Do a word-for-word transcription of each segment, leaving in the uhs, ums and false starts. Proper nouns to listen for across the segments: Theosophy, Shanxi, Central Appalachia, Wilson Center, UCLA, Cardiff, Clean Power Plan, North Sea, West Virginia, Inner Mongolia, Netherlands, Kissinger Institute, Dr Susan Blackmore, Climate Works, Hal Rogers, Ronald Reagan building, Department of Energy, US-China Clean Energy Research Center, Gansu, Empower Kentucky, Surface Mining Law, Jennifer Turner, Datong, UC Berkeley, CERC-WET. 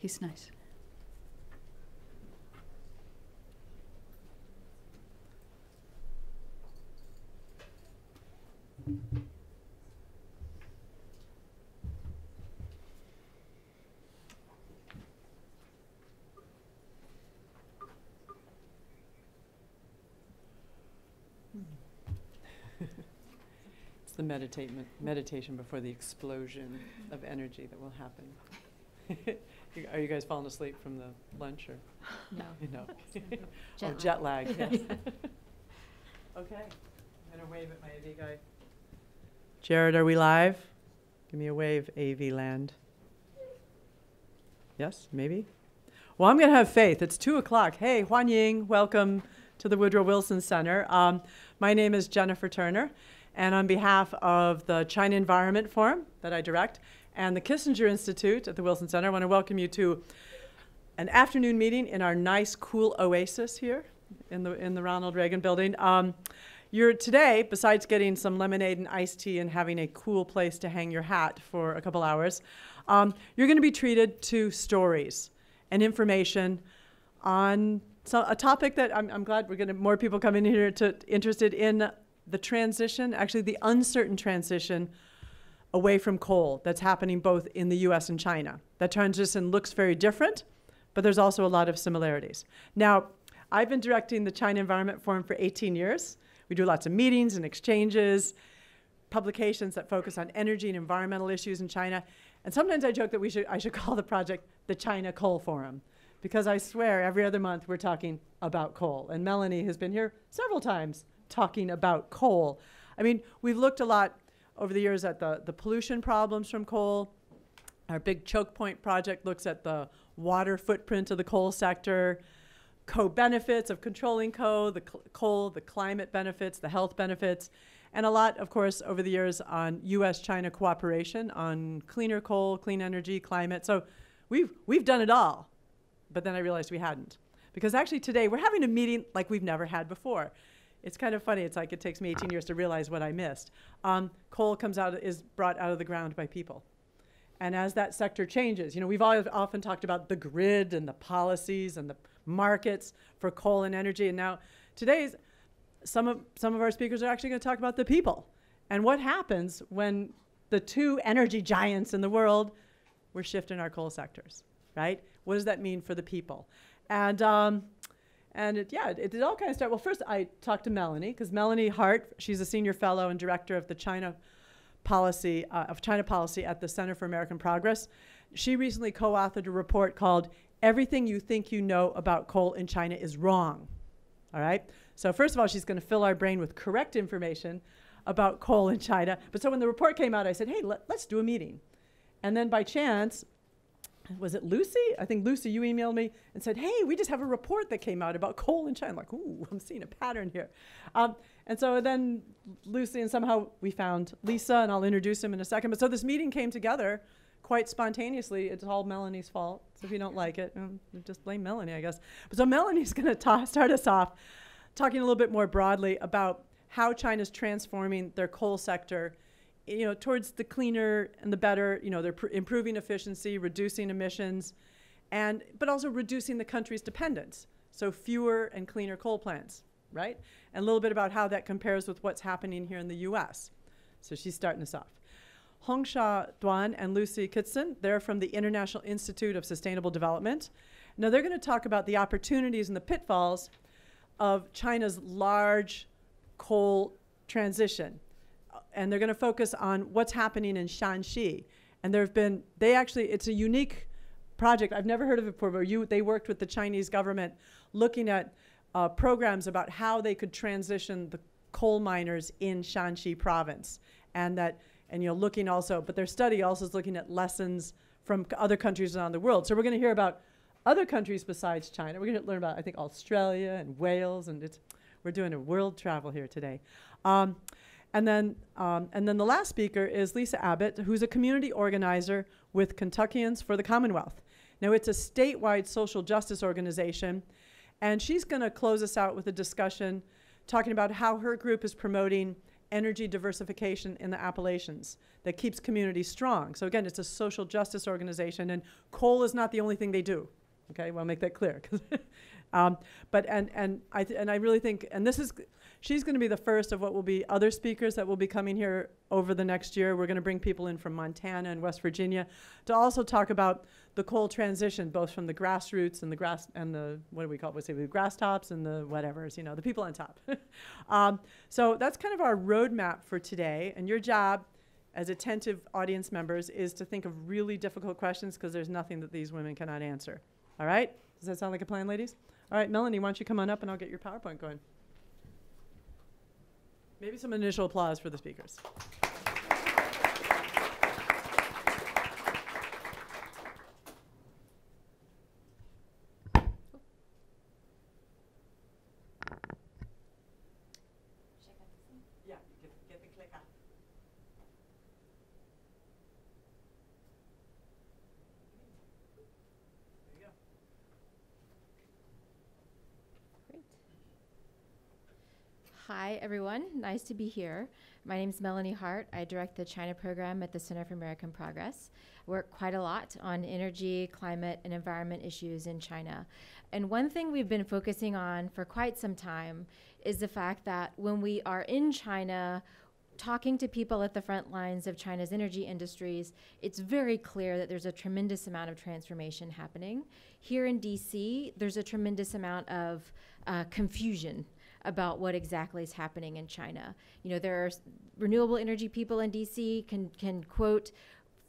He's nice. It's the meditation meditation before the explosion of energy that will happen. Are you guys falling asleep from the lunch or no? No. Jet, oh, jet lag. Yes. Okay, I'm gonna wave at my A V guy. Jared, are we live? Give me a wave, A V land. Yes, maybe? Well, I'm going to have faith. It's two o'clock. Hey, Huan Ying, welcome to the Woodrow Wilson Center. Um, my name is Jennifer Turner, and on behalf of the China Environment Forum that I direct and the Kissinger Institute at the Wilson Center, I want to welcome you to an afternoon meeting in our nice, cool oasis here in the, in the Ronald Reagan building. Um, You're today, besides getting some lemonade and iced tea and having a cool place to hang your hat for a couple hours, um, you're going to be treated to stories and information on so a topic that I'm, I'm glad we're going to more people coming here to interested in the transition, actually the uncertain transition away from coal that's happening both in the U S and China. That transition looks very different, but there's also a lot of similarities. Now, I've been directing the China Environment Forum for eighteen years. We do lots of meetings and exchanges, publications that focus on energy and environmental issues in China. And sometimes I joke that we should, I should call the project the China Coal Forum, because I swear every other month we're talking about coal. And Melanie has been here several times talking about coal. I mean, we've looked a lot over the years at the, the pollution problems from coal. Our big Choke Point project looks at the water footprint of the coal sector, co-benefits of controlling coal, the coal, the climate benefits, the health benefits, and a lot, of course, over the years on U S China cooperation on cleaner coal, clean energy, climate. So we've, we've done it all, but then I realized we hadn't. Because actually today we're having a meeting like we've never had before. It's kind of funny. It's like it takes me eighteen years to realize what I missed. Um, coal comes out, is brought out of the ground by people. And as that sector changes, you know, we've all, often talked about the grid and the policies and the markets for coal and energy, and now today's some of some of our speakers are actually going to talk about the people and what happens when the two energy giants in the world were shifting our coal sectors, right? What does that mean for the people? And um, and it, yeah, it, it all kind of started. Well, first I talked to Melanie, because Melanie Hart, she's a senior fellow and director of the China policy uh, of China policy at the Center for American Progress. She recently co-authored a report called Everything You Think You Know About Coal in China Is Wrong. All right? So first of all, she's going to fill our brain with correct information about coal in China. But so when the report came out, I said, hey, let, let's do a meeting. And then by chance, was it Lucy? I think, Lucy, you emailed me and said, hey, we just have a report that came out about coal in China. I'm like, ooh, I'm seeing a pattern here. Um, and so then Lucy and somehow we found Lisa, and I'll introduce him in a second. But so this meeting came together quite spontaneously. It's all Melanie's fault. So if you don't like it, um, just blame Melanie, I guess. But so Melanie's going to start us off talking a little bit more broadly about how China's transforming their coal sector, you know, towards the cleaner and the better. You know, they're pr improving efficiency, reducing emissions, and but also reducing the country's dependence. So fewer and cleaner coal plants, right? And a little bit about how that compares with what's happening here in the U S. So she's starting us off. Hongxia Duan and Lucy Kitson, they're from the International Institute of Sustainable Development. Now they're going to talk about the opportunities and the pitfalls of China's large coal transition. Uh, and they're going to focus on what's happening in Shanxi. And there have been, they actually, it's a unique project. I've never heard of it before, but you, they worked with the Chinese government looking at uh, programs about how they could transition the coal miners in Shanxi province. And that And you know, looking also, but their study also is looking at lessons from other countries around the world. So we're going to hear about other countries besides China. We're going to learn about, I think, Australia and Wales, and it's, we're doing a world travel here today. Um, and then, um, and then the last speaker is Lisa Abbott, who's a community organizer with Kentuckians for the Commonwealth. Now it's a statewide social justice organization, and she's going to close us out with a discussion talking about how her group is promoting energy diversification in the Appalachians that keeps communities strong. So again, it's a social justice organization, and coal is not the only thing they do. Okay, well, I'll make that clear. um, but and and I th and I really think, and this is, she's going to be the first of what will be other speakers that will be coming here over the next year. We're going to bring people in from Montana and West Virginia to also talk about the coal transition, both from the grassroots and the grass and the, what do we call it? We say the grass tops and the whatevers, you know, the people on top. um, so that's kind of our roadmap for today. And your job as attentive audience members is to think of really difficult questions, because there's nothing that these women cannot answer. All right? Does that sound like a plan, ladies? All right, Melanie, why don't you come on up and I'll get your PowerPoint going. Maybe some initial applause for the speakers. Hi, everyone. Nice to be here. My name is Melanie Hart. I direct the China program at the Center for American Progress. I work quite a lot on energy, climate, and environment issues in China. And one thing we've been focusing on for quite some time is the fact that when we are in China, talking to people at the front lines of China's energy industries, it's very clear that there's a tremendous amount of transformation happening. Here in D C, there's a tremendous amount of uh, confusion about what exactly is happening in China. You know, there are renewable energy people in D C can can quote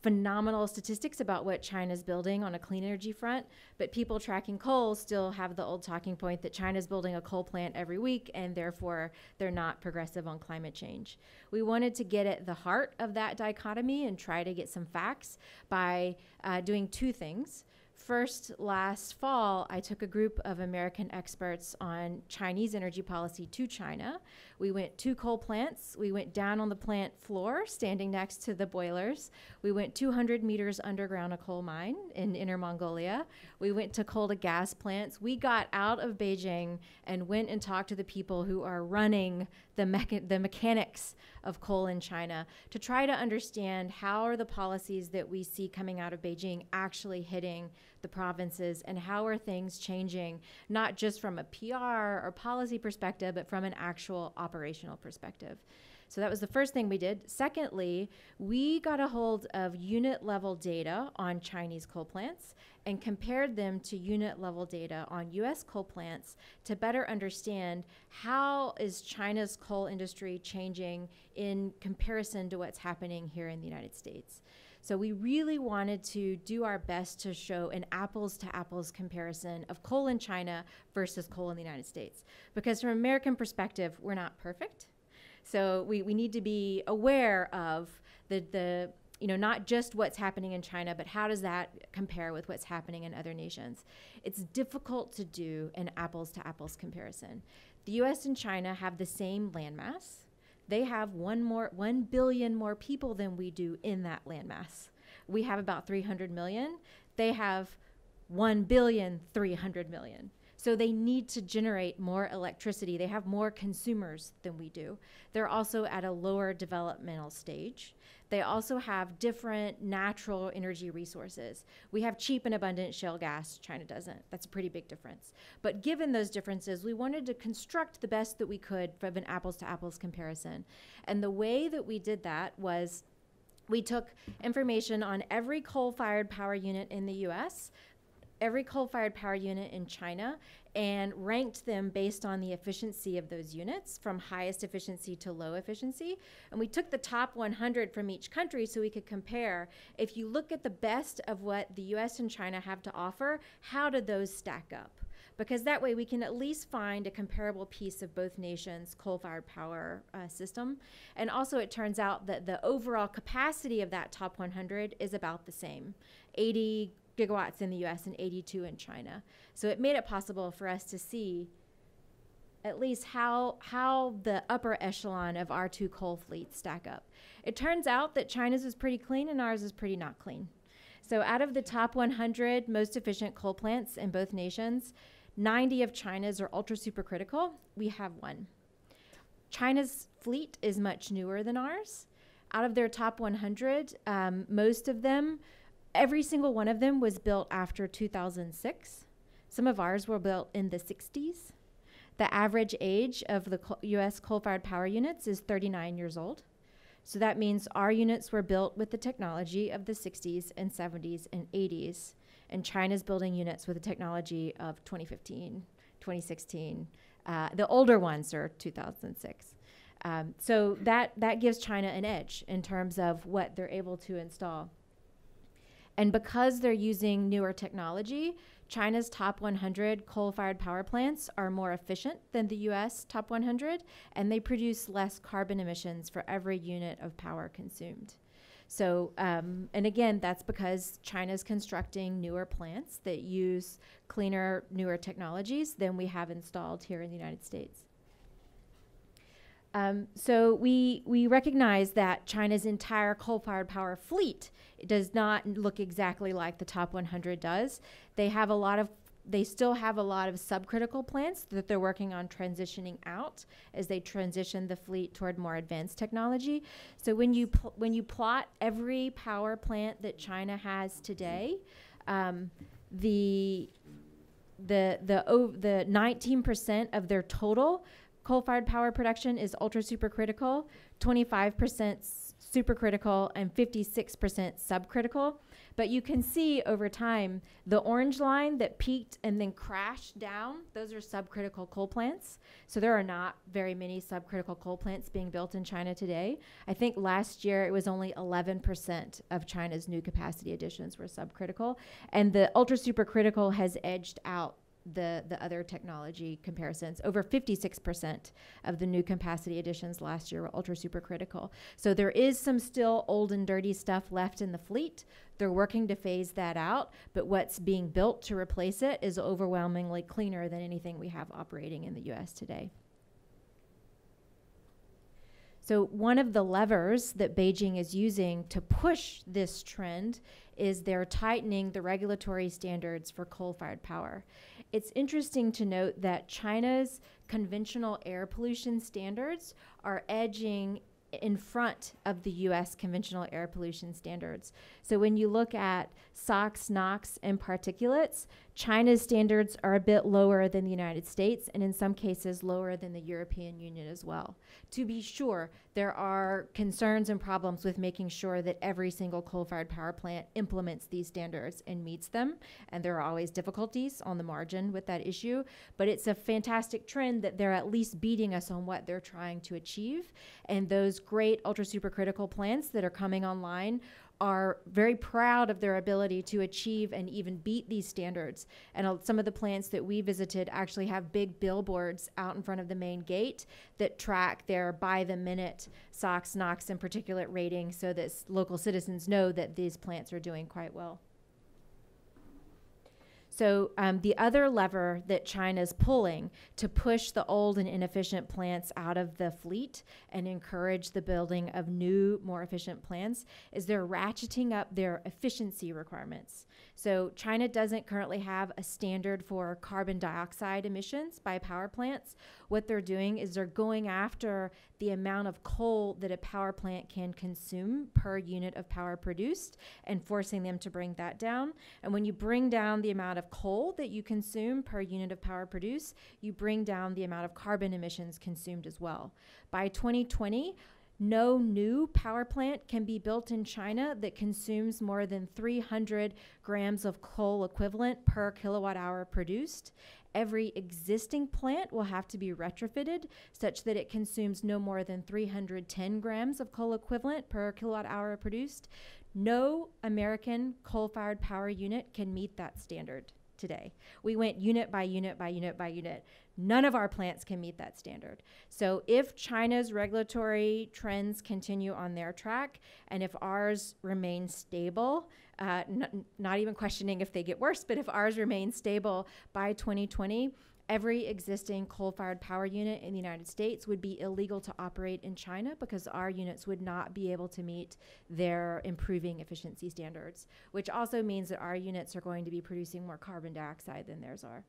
phenomenal statistics about what China's building on a clean energy front, but people tracking coal still have the old talking point that China's building a coal plant every week and therefore they're not progressive on climate change. We wanted to get at the heart of that dichotomy and try to get some facts by uh, doing two things. First, last fall, I took a group of American experts on Chinese energy policy to China. We went to coal plants. We went down on the plant floor, standing next to the boilers. We went two hundred meters underground a coal mine in Inner Mongolia. We went to coal to gas plants. We got out of Beijing and went and talked to the people who are running the, mecha the mechanics of coal in China to try to understand how are the policies that we see coming out of Beijing actually hitting the provinces, and how are things changing, not just from a P R or policy perspective, but from an actual operational perspective. So that was the first thing we did. Secondly, we got a hold of unit level data on Chinese coal plants and compared them to unit level data on U S coal plants to better understand how is China's coal industry changing in comparison to what's happening here in the United States. So we really wanted to do our best to show an apples-to-apples comparison of coal in China versus coal in the United States. Because from an American perspective, we're not perfect. So we, we need to be aware of the, the, you know, not just what's happening in China, but how does that compare with what's happening in other nations. It's difficult to do an apples-to-apples comparison. The U S and China have the same landmass. They have one more, one billion more people than we do in that landmass. We have about three hundred million. They have one billion, three hundred million. So they need to generate more electricity. They have more consumers than we do. They're also at a lower developmental stage. They also have different natural energy resources. We have cheap and abundant shale gas. China doesn't. That's a pretty big difference. But given those differences, we wanted to construct the best that we could from an apples-to-apples comparison. And the way that we did that was we took information on every coal-fired power unit in the U S, every coal-fired power unit in China, and ranked them based on the efficiency of those units, from highest efficiency to low efficiency. And we took the top one hundred from each country so we could compare. If you look at the best of what the U S and China have to offer, how do those stack up? Because that way we can at least find a comparable piece of both nations' coal-fired power uh, system. And also it turns out that the overall capacity of that top one hundred is about the same, eighty gigawatts in the U S and eighty-two in China. So it made it possible for us to see at least how, how the upper echelon of our two coal fleets stack up. It turns out that China's is pretty clean and ours is pretty not clean. So out of the top one hundred most efficient coal plants in both nations, ninety of China's are ultra supercritical. We have one. China's fleet is much newer than ours. Out of their top one hundred, um, most of them, every single one of them was built after two thousand six. Some of ours were built in the sixties. The average age of the U S coal-fired power units is thirty-nine years old. So that means our units were built with the technology of the sixties and seventies and eighties, and China's building units with the technology of twenty fifteen, twenty sixteen. Uh, the older ones are two thousand six. Um, so that, that gives China an edge in terms of what they're able to install. And because they're using newer technology, China's top one hundred coal-fired power plants are more efficient than the U S top one hundred, and they produce less carbon emissions for every unit of power consumed. So, um, and again, that's because China's constructing newer plants that use cleaner, newer technologies than we have installed here in the United States. Um, so we, we recognize that China's entire coal-fired power fleet does not look exactly like the top one hundred does. They have a lot of, they still have a lot of subcritical plants that they're working on transitioning out as they transition the fleet toward more advanced technology. So when you, pl when you plot every power plant that China has today, um, the, the, the, the nineteen percent of their total coal-fired power production is ultra-supercritical, twenty-five percent supercritical, and fifty-six percent subcritical. But you can see over time, the orange line that peaked and then crashed down, those are subcritical coal plants. So there are not very many subcritical coal plants being built in China today. I think last year it was only eleven percent of China's new capacity additions were subcritical. And the ultra-supercritical has edged out The, the other technology comparisons. Over fifty-six percent of the new capacity additions last year were ultra supercritical. So there is some still old and dirty stuff left in the fleet. They're working to phase that out, but what's being built to replace it is overwhelmingly cleaner than anything we have operating in the U S today. So one of the levers that Beijing is using to push this trend is they're tightening the regulatory standards for coal-fired power. It's interesting to note that China's conventional air pollution standards are edging in front of the U S conventional air pollution standards. So when you look at SOx, NOx, and particulates, China's standards are a bit lower than the United States, and in some cases lower than the European Union as well. To be sure, there are concerns and problems with making sure that every single coal-fired power plant implements these standards and meets them, and there are always difficulties on the margin with that issue, but it's a fantastic trend that they're at least beating us on what they're trying to achieve, and those great ultra-supercritical plants that are coming online are very proud of their ability to achieve and even beat these standards. And uh, some of the plants that we visited actually have big billboards out in front of the main gate that track their by-the-minute SOx, NOx, and particulate rating so that local citizens know that these plants are doing quite well. So um, the other lever that China's pulling to push the old and inefficient plants out of the fleet and encourage the building of new, more efficient plants is they're ratcheting up their efficiency requirements. So China doesn't currently have a standard for carbon dioxide emissions by power plants. What they're doing is they're going after the amount of coal that a power plant can consume per unit of power produced and forcing them to bring that down. And when you bring down the amount of coal that you consume per unit of power produced, you bring down the amount of carbon emissions consumed as well. By twenty twenty, no new power plant can be built in China that consumes more than three hundred grams of coal equivalent per kilowatt hour produced. Every existing plant will have to be retrofitted such that it consumes no more than three hundred ten grams of coal equivalent per kilowatt hour produced. No American coal-fired power unit can meet that standard today. We went unit by unit by unit by unit. None of our plants can meet that standard. So if China's regulatory trends continue on their track, and if ours remain stable, uh, n not even questioning if they get worse, but if ours remain stable by twenty twenty, every existing coal-fired power unit in the United States would be illegal to operate in China because our units would not be able to meet their improving efficiency standards, which also means that our units are going to be producing more carbon dioxide than theirs are.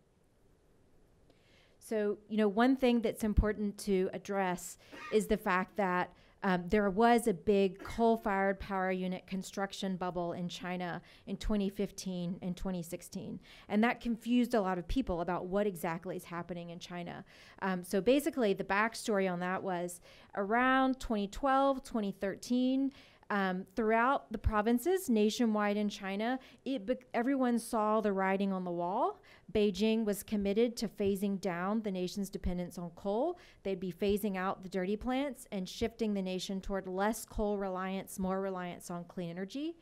So, you know, one thing that's important to address is the fact that um, there was a big coal-fired power unit construction bubble in China in twenty fifteen and twenty sixteen. And that confused a lot of people about what exactly is happening in China. Um, so basically, the backstory on that was around twenty twelve, twenty thirteen, Um, throughout the provinces, nationwide in China, it bec everyone saw the writing on the wall. Beijing was committed to phasing down the nation's dependence on coal. They'd be phasing out the dirty plants and shifting the nation toward less coal reliance, more reliance on clean energy.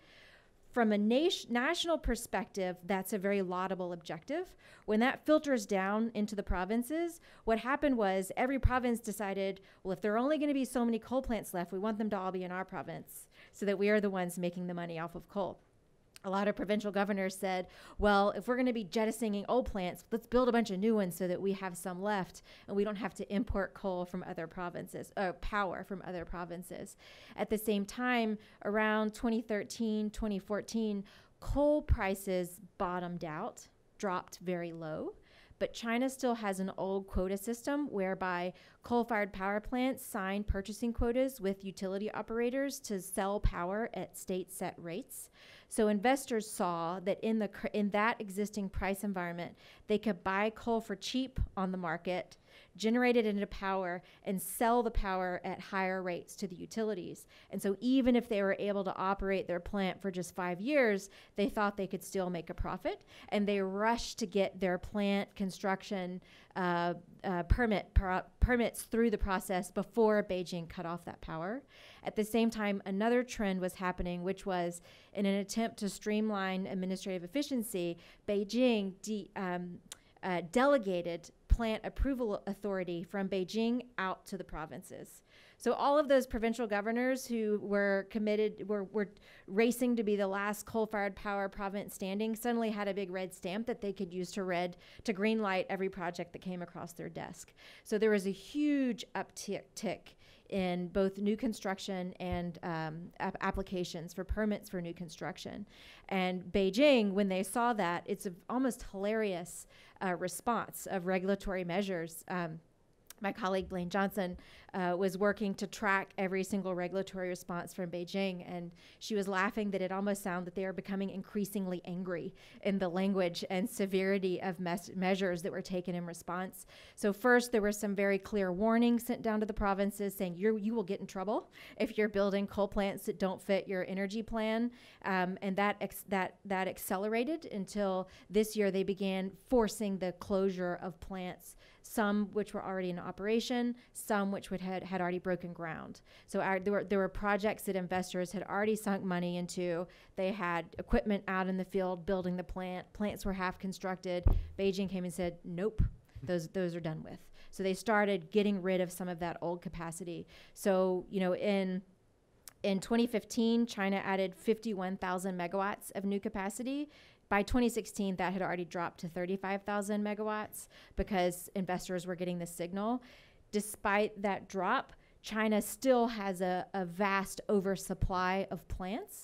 From a nation, national perspective, that's a very laudable objective. When that filters down into the provinces, what happened was every province decided, well, if there are only going to be so many coal plants left, we want them to all be in our province so that we are the ones making the money off of coal. A lot of provincial governors said, well, if we're going to be jettisoning old plants, let's build a bunch of new ones so that we have some left and we don't have to import coal from other provinces, or power from other provinces. At the same time, around twenty thirteen, twenty fourteen, coal prices bottomed out, dropped very low. But China still has an old quota system whereby coal-fired power plants sign purchasing quotas with utility operators to sell power at state-set rates. So investors saw that in, the, in that existing price environment, they could buy coal for cheap on the market, generate it into power, and sell the power at higher rates to the utilities. And so even if they were able to operate their plant for just five years, they thought they could still make a profit, and they rushed to get their plant construction uh, uh, permit pro permits through the process before Beijing cut off that power. At the same time, another trend was happening, which was in an attempt to streamline administrative efficiency, Beijing de um, uh, delegated plant approval authority from Beijing out to the provinces. So all of those provincial governors who were committed, were, were racing to be the last coal-fired power province standing, suddenly had a big red stamp that they could use to red, to green light every project that came across their desk. So there was a huge uptick tick in both new construction and um, ap applications for permits for new construction. And Beijing, when they saw that, it's a almost hilarious Uh, response of regulatory measures. Um, my colleague Blaine Johnson uh, was working to track every single regulatory response from Beijing, and she was laughing that it almost sounded that they are becoming increasingly angry in the language and severity of mes measures that were taken in response. So first, there were some very clear warnings sent down to the provinces saying you you will get in trouble if you're building coal plants that don't fit your energy plan, um, and that ex that that accelerated until this year they began forcing the closure of plants, some which were already in operation, some which would had, had already broken ground. So our, there, were, there were projects that investors had already sunk money into. They had equipment out in the field building the plant. Plants were half constructed. Beijing came and said, nope, those, those are done with. So they started getting rid of some of that old capacity. So, you know, in... in twenty fifteen, China added fifty-one thousand megawatts of new capacity. By twenty sixteen, that had already dropped to thirty-five thousand megawatts because investors were getting the signal. Despite that drop, China still has a, a vast oversupply of plants.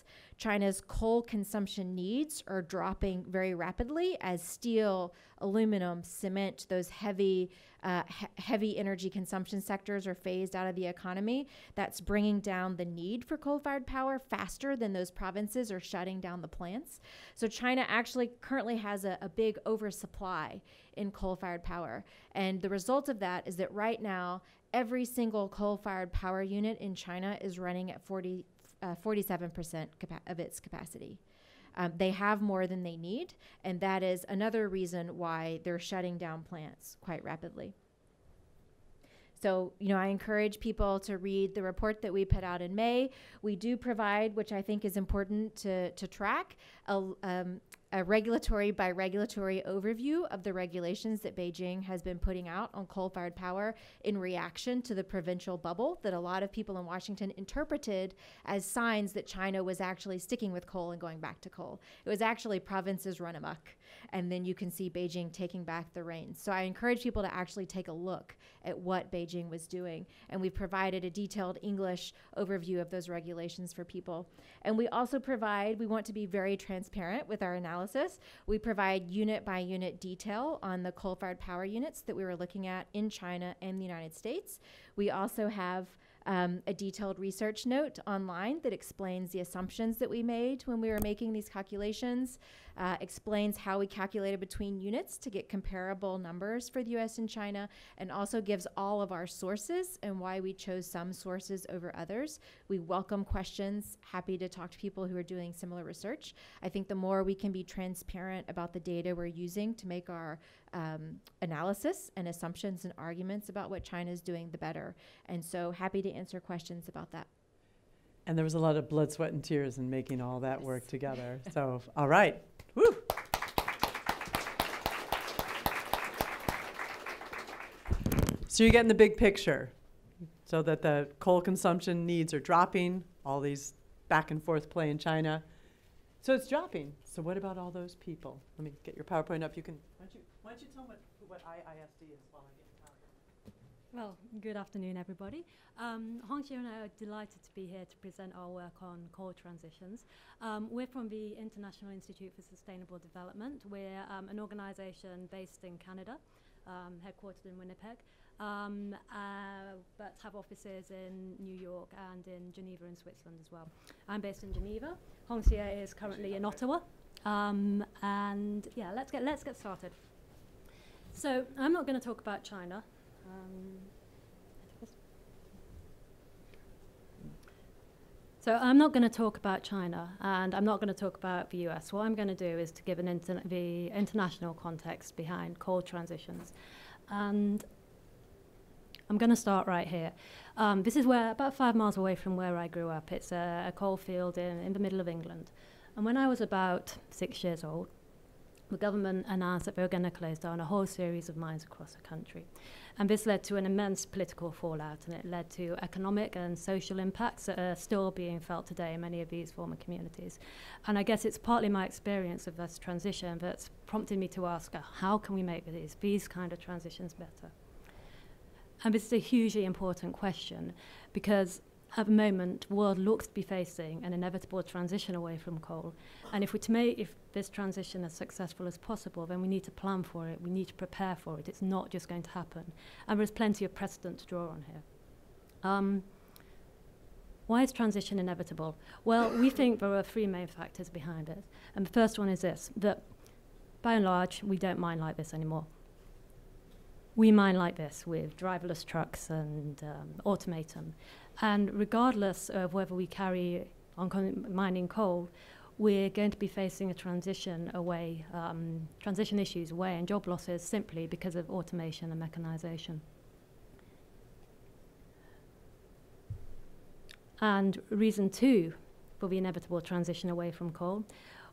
China's coal consumption needs are dropping very rapidly as steel, aluminum, cement, those heavy uh, he heavy energy consumption sectors are phased out of the economy. That's bringing down the need for coal-fired power faster than those provinces are shutting down the plants. So China actually currently has a, a big oversupply in coal-fired power. And the result of that is that right now, every single coal-fired power unit in China is running at forty percent Uh, forty-seven percent of its capacity. Um, they have more than they need, and that is another reason why they're shutting down plants quite rapidly. So, you know, I encourage people to read the report that we put out in May. We do provide, which I think is important to, to track, a, um, a regulatory by regulatory overview of the regulations that Beijing has been putting out on coal-fired power in reaction to the provincial bubble that a lot of people in Washington interpreted as signs that China was actually sticking with coal and going back to coal. It was actually provinces run amok. and then you can see Beijing taking back the reins. So I encourage people to actually take a look at what Beijing was doing, and we've provided a detailed English overview of those regulations for people. And we also provide, we want to be very transparent with our analysis, we provide unit by unit detail on the coal-fired power units that we were looking at in China and the United States. We also have Um, a detailed research note online that explains the assumptions that we made when we were making these calculations, uh, explains how we calculated between units to get comparable numbers for the U S and China, and also gives all of our sources and why we chose some sources over others. We welcome questions, happy to talk to people who are doing similar research. I think the more we can be transparent about the data we're using to make our Um, analysis and assumptions and arguments about what China is doing, the better. And so happy to answer questions about that. And there was a lot of blood, sweat, and tears in making all that yes. work together. So, all right. Woo. So you're getting the big picture, so that the coal consumption needs are dropping, all these back and forth play in China. So it's dropping. So what about all those people? Let me get your PowerPoint up. You can. Why don't you, why don't you tell me what, what I I S D is while I get the PowerPoint? Well, good afternoon, everybody. Um, Hongxia and I are delighted to be here to present our work on coal transitions. Um, we're from the International Institute for Sustainable Development. We're um, an organization based in Canada, um, headquartered in Winnipeg, um, uh, but have offices in New York and in Geneva and Switzerland as well. I'm based in Geneva. Hongxia is currently in Ottawa. Um, and yeah, let's get, let's get started. So I'm not going to talk about China. Um, so I'm not going to talk about China, and I'm not going to talk about the U S. What I'm going to do is to give an inter the international context behind coal transitions. And I'm going to start right here. Um, this is where, about five miles away from where I grew up. It's a, a coal field in, in the middle of England. And when I was about six years old, the government announced that they were going to close down a whole series of mines across the country. And this led to an immense political fallout, and it led to economic and social impacts that are still being felt today in many of these former communities. And I guess it's partly my experience of this transition that's prompted me to ask, uh, how can we make these, these kind of transitions better? And this is a hugely important question, because at the moment, the world looks to be facing an inevitable transition away from coal. And if, we're to make, if this transition is successful as possible, then we need to plan for it. We need to prepare for it. It's not just going to happen. And there's plenty of precedent to draw on here. Um, why is transition inevitable? Well, we think there are three main factors behind it. And the first one is this, that by and large, we don't mine like this anymore. We mine like this with driverless trucks and um, automaton. And regardless of whether we carry on mining coal, we're going to be facing a transition away, um, transition issues away and job losses simply because of automation and mechanization. And reason two for the inevitable transition away from coal,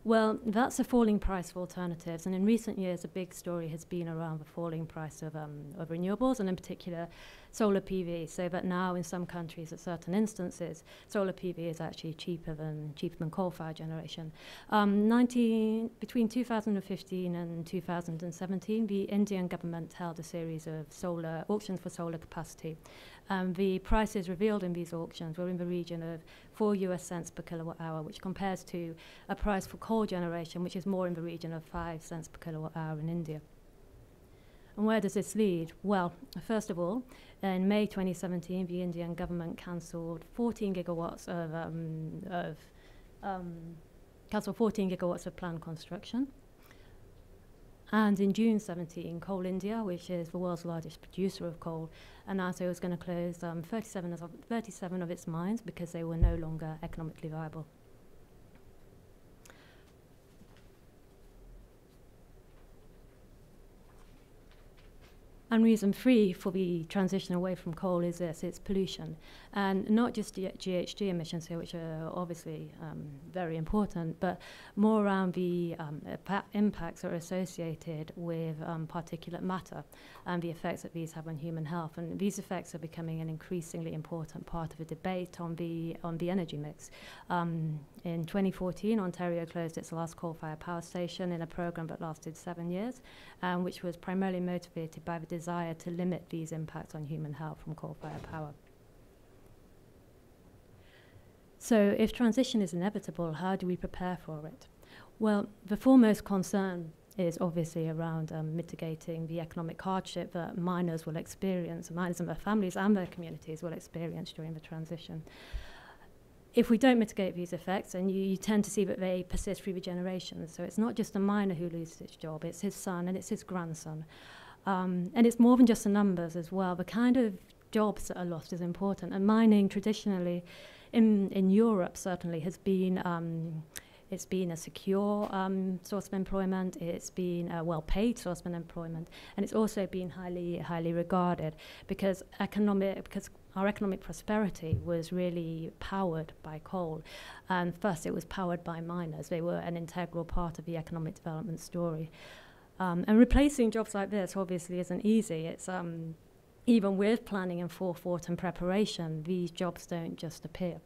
well, that's a falling price for alternatives. And in recent years, a big story has been around the falling price of, um, of renewables, and in particular, solar P V. So that now in some countries, at certain instances, solar P V is actually cheaper than, cheaper than coal-fired generation. Um, nineteen, between two thousand fifteen and two thousand seventeen, the Indian government held a series of solar auctions for solar capacity. Um, the prices revealed in these auctions were in the region of four U S cents per kilowatt hour, which compares to a price for coal generation, which is more in the region of five cents per kilowatt hour in India. And where does this lead? Well, first of all, in May twenty seventeen, the Indian government cancelled fourteen gigawatts of, um, of um, cancelled fourteen gigawatts of planned construction. And in June seventeen, Coal India, which is the world's largest producer of coal, announced it was going to close um, thirty-seven of its mines because they were no longer economically viable. And reason three for the transition away from coal is this, it's pollution. And not just the G HG emissions here, which are obviously um, very important, but more around the um, impacts that are associated with um, particulate matter and the effects that these have on human health. And these effects are becoming an increasingly important part of the debate on the, on the energy mix. Um, in twenty fourteen, Ontario closed its last coal-fired power station in a program that lasted seven years, um, which was primarily motivated by the desire to limit these impacts on human health from coal-fired power. So if transition is inevitable, how do we prepare for it? Well, the foremost concern is obviously around um, mitigating the economic hardship that miners will experience, miners and their families and their communities will experience during the transition. If we don't mitigate these effects, and you, you tend to see that they persist through the generations. So it's not just a miner who loses his job, it's his son and it's his grandson. Um, and it's more than just the numbers as well. The kind of jobs that are lost is important. And mining traditionally, in, in Europe certainly, has been, um, it's been a secure um, source of employment, it's been a well-paid source of employment, and it's also been highly, highly regarded because economic, because our economic prosperity was really powered by coal. And first it was powered by miners. They were an integral part of the economic development story. Um, and replacing jobs like this obviously isn't easy. It's um, even with planning and forethought and preparation, these jobs don't just appear.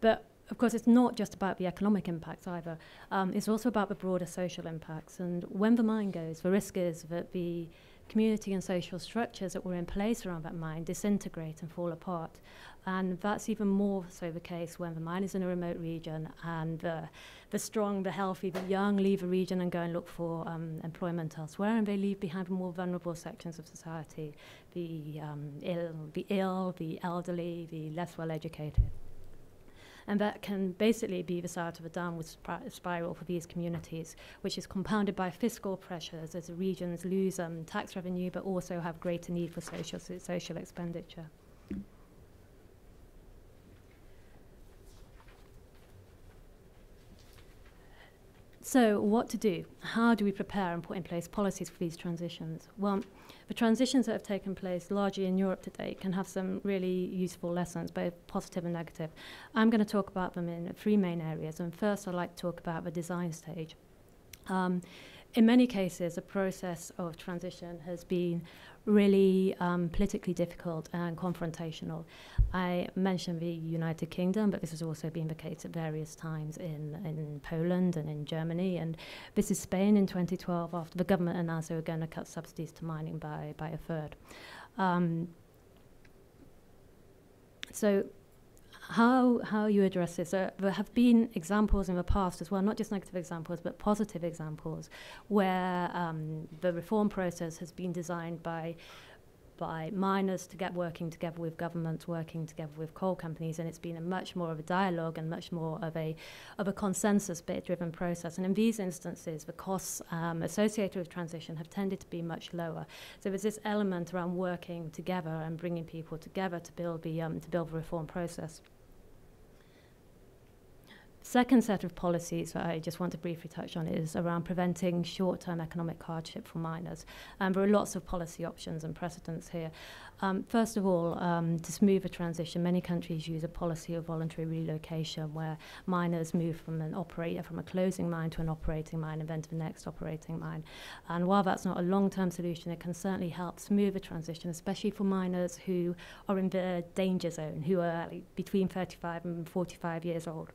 But of course, it's not just about the economic impacts either. Um, it's also about the broader social impacts. And when the mine goes, the risk is that the community and social structures that were in place around that mine disintegrate and fall apart. And that's even more so the case when the mine is in a remote region and the, the strong, the healthy, the young leave a region and go and look for um, employment elsewhere, and they leave behind more vulnerable sections of society, the, um, ill, the ill, the elderly, the less well-educated. And that can basically be the start of a downward spiral for these communities, which is compounded by fiscal pressures as the regions lose um, tax revenue, but also have greater need for social, social expenditure. So what to do? How do we prepare and put in place policies for these transitions? Well, the transitions that have taken place largely in Europe today can have some really useful lessons, both positive and negative. I'm going to talk about them in three main areas. And first, I'd like to talk about the design stage. Um, in many cases, the process of transition has been really um, politically difficult and confrontational. I mentioned the United Kingdom, but this has also been the case at various times in, in Poland and in Germany. And this is Spain in twenty twelve, after the government announced they were going to cut subsidies to mining by, by a third. Um, so How, how you address this? Uh, there have been examples in the past as well, not just negative examples, but positive examples, where um, the reform process has been designed by, by miners to get working together with governments, working together with coal companies, and it's been a much more of a dialogue and much more of a, of a consensus-driven process. And in these instances, the costs um, associated with transition have tended to be much lower. So there's this element around working together and bringing people together to build the, um, to build the reform process. Second set of policies that I just want to briefly touch on is around preventing short-term economic hardship for miners. And um, there are lots of policy options and precedents here. Um, first of all, um, to smooth a transition, many countries use a policy of voluntary relocation where miners move from an operator, from a closing mine to an operating mine and then to the next operating mine. And while that's not a long-term solution, it can certainly help smooth a transition, especially for miners who are in the danger zone, who are between thirty-five and forty-five years old.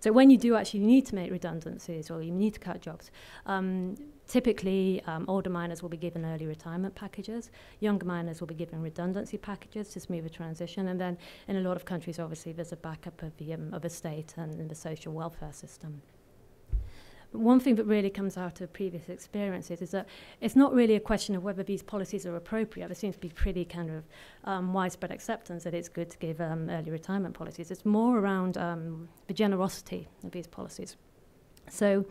So when you do actually need to make redundancies or you need to cut jobs, um, typically um, older miners will be given early retirement packages, younger miners will be given redundancy packages to smooth a transition, and then in a lot of countries obviously there's a backup of the, um, of the state and, and the social welfare system. One thing that really comes out of previous experiences is that it's not really a question of whether these policies are appropriate. There seems to be pretty kind of um, widespread acceptance that it's good to give um, early retirement policies. It's more around um, the generosity of these policies. So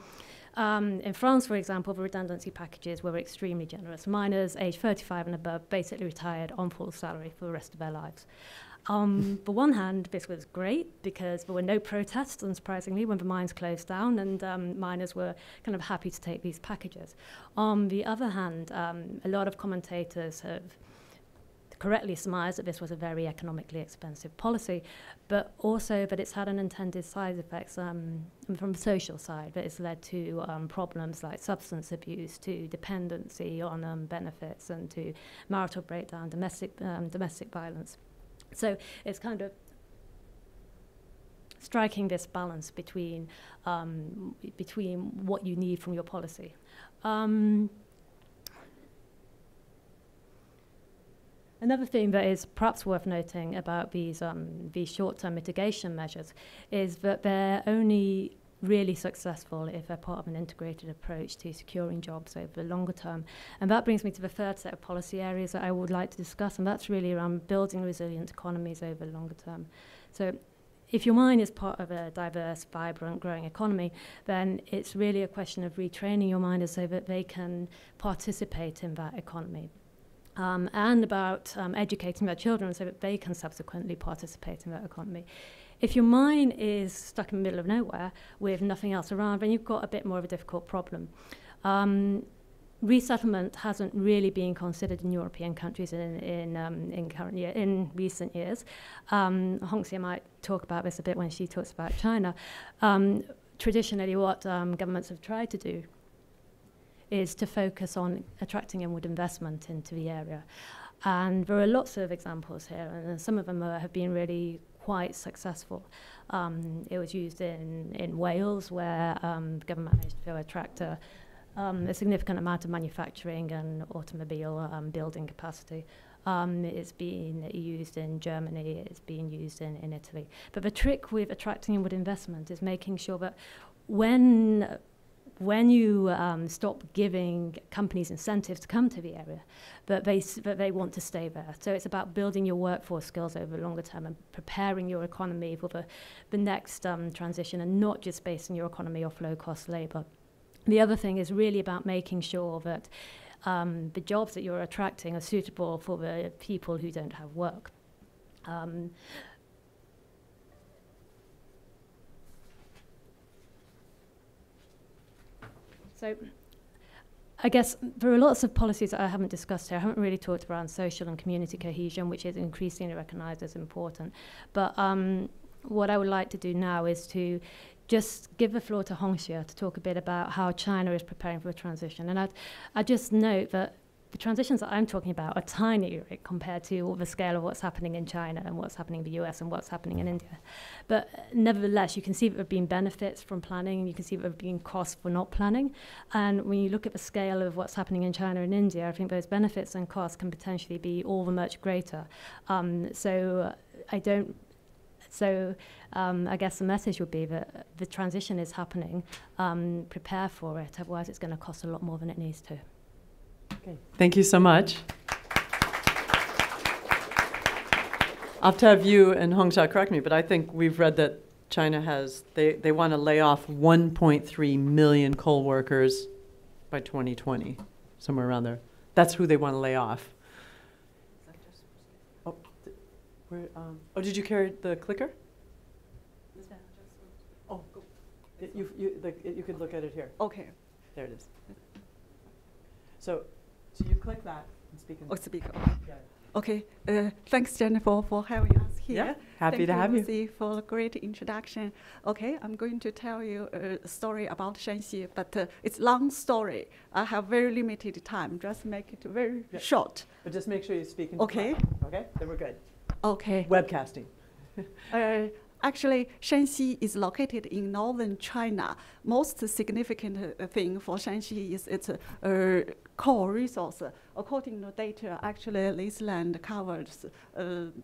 um, in France, for example, the redundancy packages were extremely generous. Miners aged thirty-five and above basically retired on full salary for the rest of their lives. On the one hand, this was great because there were no protests, unsurprisingly, when the mines closed down, and um, miners were kind of happy to take these packages. On the other hand, um, a lot of commentators have correctly surmised that this was a very economically expensive policy, but also that it's had unintended side effects um, from the social side, that it's led to um, problems like substance abuse, to dependency on um, benefits, and to marital breakdown, domestic, um, domestic violence. So it's kind of striking this balance between, um, between what you need from your policy. Um, Another thing that is perhaps worth noting about these, um, these short-term mitigation measures is that they're only really successful if they're part of an integrated approach to securing jobs over the longer term. And that brings me to the third set of policy areas that I would like to discuss, and that's really around building resilient economies over the longer term. So if your mine is part of a diverse, vibrant, growing economy, then it's really a question of retraining your miners so that they can participate in that economy. Um, and about um, educating their children so that they can subsequently participate in that economy. If your mine is stuck in the middle of nowhere with nothing else around, then you've got a bit more of a difficult problem. Um, resettlement hasn't really been considered in European countries in, in, um, in, current year, in recent years. Um, Hongxia might talk about this a bit when she talks about China. Um, traditionally, what um, governments have tried to do is to focus on attracting inward investment into the area. And there are lots of examples here, and some of them are, have been really quite successful. Um, it was used in, in Wales, where um, the government managed to attract a, um, a significant amount of manufacturing and automobile um, building capacity. Um, it's been used in Germany, it's been used in, in Italy. But the trick with attracting inward investment is making sure that when when you um, stop giving companies incentives to come to the area, that they, that they want to stay there. So it's about building your workforce skills over the longer term and preparing your economy for the, the next um, transition, and not just basing your economy off low-cost labor. The other thing is really about making sure that um, the jobs that you're attracting are suitable for the people who don't have work. Um, So I guess there are lots of policies that I haven't discussed here. I haven't really talked around social and community cohesion, which is increasingly recognized as important. But um, what I would like to do now is to just give the floor to Hongxia to talk a bit about how China is preparing for a transition. And I'd, I'd just note that the transitions that I'm talking about are tiny, right, compared to all the scale of what's happening in China and what's happening in the U S and what's happening in India. But nevertheless, you can see that there have been benefits from planning, and you can see that there have been costs for not planning. And when you look at the scale of what's happening in China and India, I think those benefits and costs can potentially be all the much greater. Um, so I don't, so um, I guess the message would be that the transition is happening. Um, prepare for it, otherwise it's going to cost a lot more than it needs to. Thank you so much. I'll have you and Hongxia correct me, but I think we've read that China has, they, they want to lay off one point three million coal workers by twenty twenty, somewhere around there. That's who they want to lay off. Oh, th where, um, oh did you carry the clicker? Oh, it, you, you, the, it, you could look at it here. Okay. There it is. So, so you click that and speak. Oh, speak. Okay. Okay. Uh, thanks, Jennifer, for having us here. Yeah, happy Thank to you, have Lucy, you. For a great introduction. Okay, I'm going to tell you a story about Shanxi, but uh, it's a long story. I have very limited time. Just make it very yeah. short. But just make sure you speak. Into okay. That. Okay. Then we're good. Okay. Webcasting. uh, Actually, Shanxi is located in northern China. Most significant uh, thing for Shanxi is its uh, coal resource. According to data, actually, this land covers uh,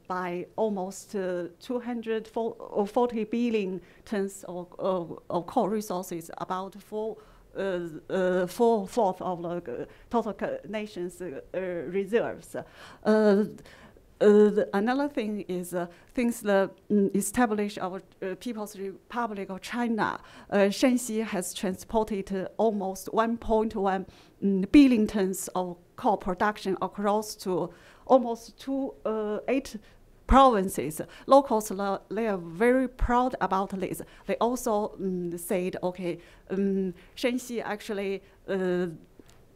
by almost uh, two hundred forty billion tons of, of, of coal resources, about four. Uh, uh, four fourth of the total nation's uh, uh, reserves. Uh, Uh, the, another thing is uh, since the mm, establish our uh, People's Republic of China, uh, Shanxi has transported uh, almost one point one mm, billion tons of coal production across to almost two, uh, eight provinces, locals they are very proud about this. They also um, said, okay, um, Shanxi actually uh,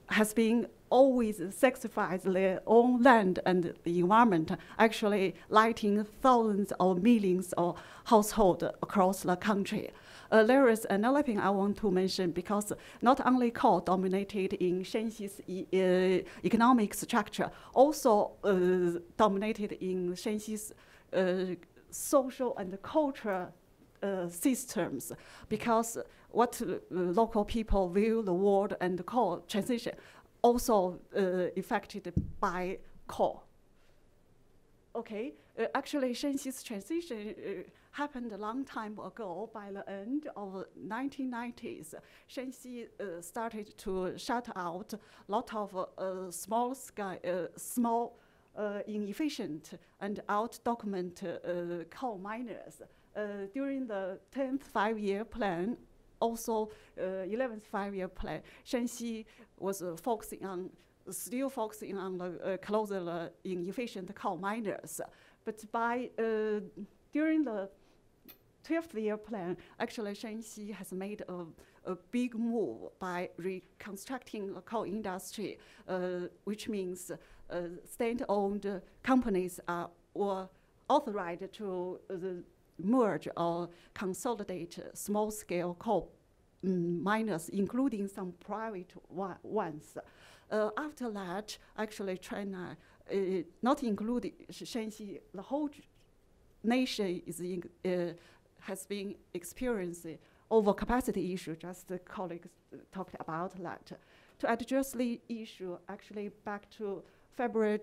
has been always sacrifice their own land and the environment, actually lighting thousands or millions of households across the country. Uh, there is another thing I want to mention, because not only coal dominated in Shanxi's e uh, economic structure, also uh, dominated in Shanxi's uh, social and cultural uh, systems, because what uh, local people view the world and the coal transition also uh, affected by coal. Okay, uh, actually Shanxi's transition uh, happened a long time ago. By the end of nineteen nineties, Shanxi uh, started to shut out a lot of uh, small, sky, uh, small uh, inefficient and out-document uh, coal miners. Uh, during the tenth five-year plan, also uh, eleventh five-year plan, Shanxi was uh, focusing on, still focusing on the uh, closer uh, inefficient coal miners. But by uh, during the twelfth year plan, actually Shanxi has made a, a big move by reconstructing the coal industry, uh, which means uh, state-owned uh, companies are were authorized to uh, merge or consolidate uh, small-scale coal um, miners, including some private one ones. Uh, after that, actually China, uh, not including Shanxi, the whole nation is in, uh, has been experiencing overcapacity issue, just the colleagues uh, talked about that. To address the issue, actually back to February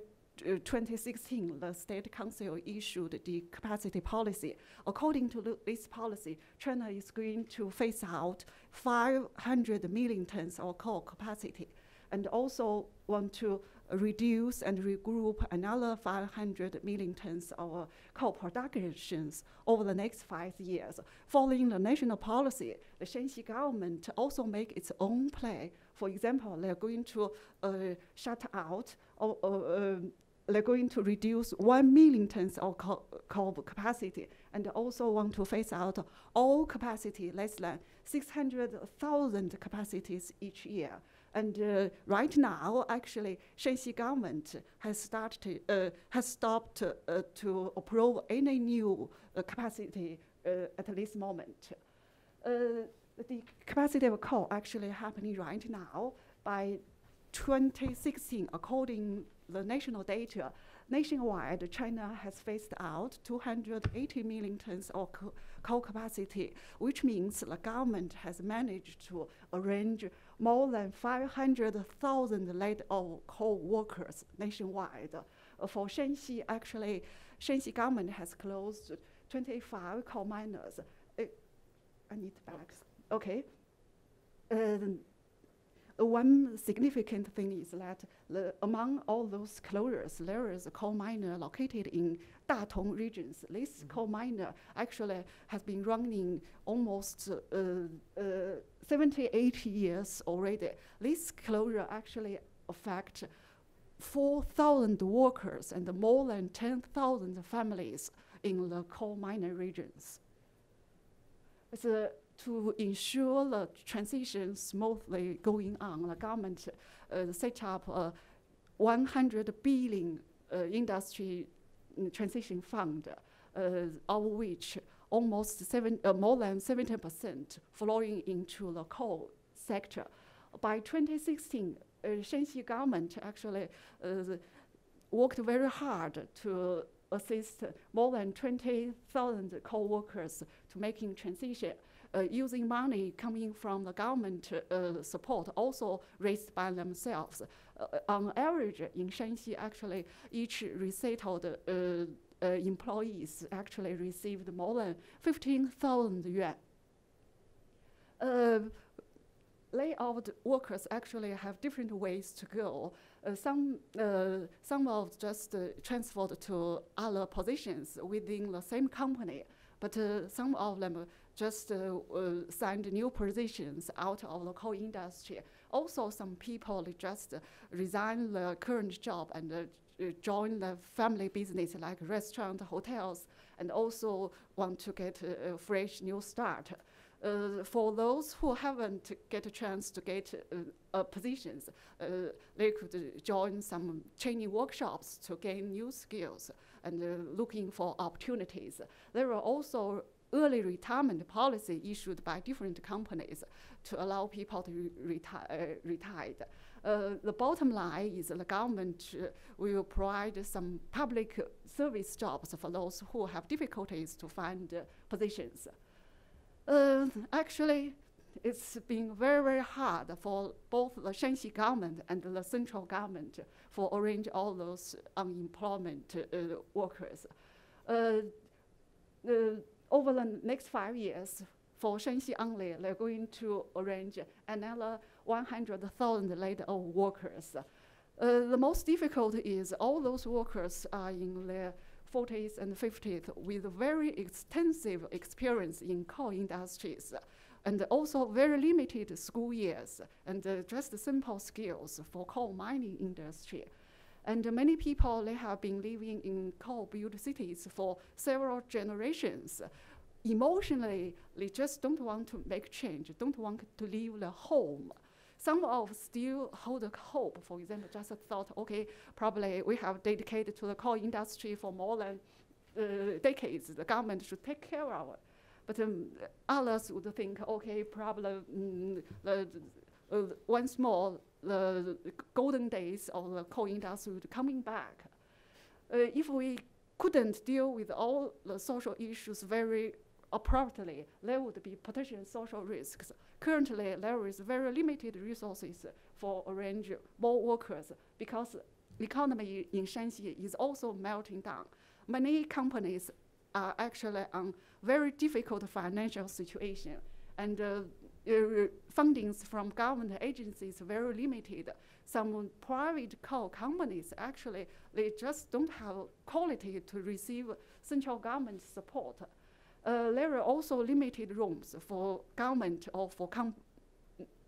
twenty sixteen, the State Council issued the capacity policy. According to the, this policy, China is going to phase out five hundred million tons of coal capacity, and also want to reduce and regroup another five hundred million tons of coal productions over the next five years. Following the national policy, the Shanxi government also make its own plan. For example, they're going to uh, shut out, or, or um, they're going to reduce one million tons of coal, coal capacity, and also want to phase out all capacity less than six hundred thousand capacities each year. And uh, right now, actually, Shanxi government has started uh, has stopped uh, to approve any new uh, capacity uh, at this moment. Uh, the capacity of coal actually happening right now. By twenty sixteen, according to the national data, nationwide, China has phased out two hundred eighty million tons of co coal capacity, which means the government has managed to arrange more than five hundred thousand laid-off coal workers nationwide. Uh, for Shanxi, actually, Shanxi government has closed twenty-five coal miners. Uh, I need bags. Okay. Um, One significant thing is that the, among all those closures, there is a coal miner located in Datong regions. This mm-hmm. coal miner actually has been running almost uh, uh, seventy, eighty years already. This closure actually affects four thousand workers and more than ten thousand families in the coal miner regions. It's a to ensure the transition smoothly going on, the government uh, set up a one hundred billion uh, industry transition fund, uh, of which almost seven, uh, more than seventy percent flowing into the coal sector. By twenty sixteen, uh, Shanxi government actually uh, worked very hard to assist more than twenty thousand coal workers to making transition. Uh, using money coming from the government uh, support, also raised by themselves. Uh, on average, in Shanxi, actually, each resettled uh, uh, employees actually received more than fifteen thousand yuan. Uh, layout workers actually have different ways to go. Uh, some uh, some are just uh, transferred to other positions within the same company, but uh, some of them just uh, uh, signed new positions out of the coal industry. Also, some people just uh, resign their current job and uh, join the family business like restaurant, hotels, and also want to get a, a fresh new start. Uh, for those who haven't get a chance to get uh, uh, positions, uh, they could uh, join some training workshops to gain new skills and uh, looking for opportunities. There are also early retirement policy issued by different companies to allow people to re reti uh, retire. Uh, the bottom line is the government uh, will provide some public service jobs for those who have difficulties to find uh, positions. Uh, actually, it's been very, very hard for both the Shanxi government and the central government for arrange all those unemployment uh, workers. Uh, uh, over the next five years, for Shanxi only, they're going to arrange another one hundred thousand laid-off workers. Uh, the most difficult is all those workers are in their forties and fifties with very extensive experience in coal industries and also very limited school years and uh, just simple skills for coal mining industry. And uh, many people, they have been living in coal-built cities for several generations. Emotionally, they just don't want to make change, don't want to leave the home. Some of still hold hope. For example, just thought, okay, probably we have dedicated to the coal industry for more than uh, decades. The government should take care of it. But um, others would think, okay, probably mm, the, uh, once more the golden days of the coal industry would coming back. Uh, if we couldn't deal with all the social issues very appropriately, there would be potential social risks. Currently, there is very limited resources for arrange more workers because the economy in Shanxi is also melting down. Many companies are actually on very difficult financial situation, and uh, uh, fundings from government agencies are very limited. Some private coal companies actually they just don't have quality to receive central government support. Uh, there are also limited rooms for government or for com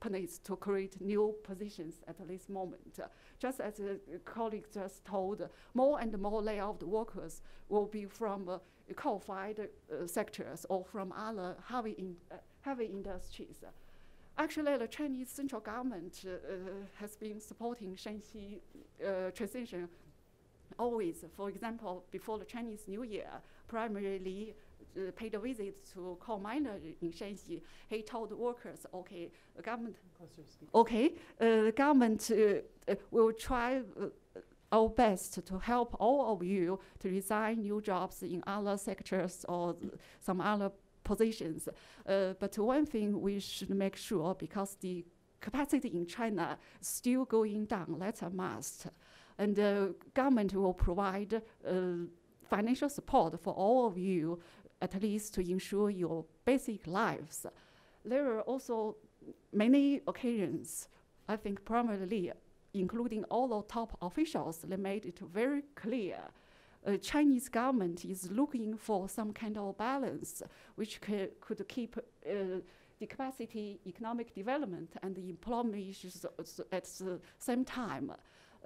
companies to create new positions at this moment. Uh, just as a colleague just told, uh, more and more layoff workers will be from uh, coal-fired uh, sectors or from other heavy, in uh, heavy industries. Actually, the Chinese central government uh, uh, has been supporting Shanxi uh, transition always. For example, before the Chinese New Year, primarily Uh, paid a visit to coal miner in Shanxi. He told workers, "Okay, the government, okay, uh, the government uh, uh, will try uh, our best to help all of you to resign new jobs in other sectors or some other positions. Uh, but one thing we should make sure, because the capacity in China is still going down. That's a must, and the uh, government will provide uh, financial support for all of you." At least to ensure your basic lives. There are also many occasions, I think primarily, including all the top officials, they made it very clear. The uh, Chinese government is looking for some kind of balance which could keep uh, the capacity, economic development, and the employment issues at the same time.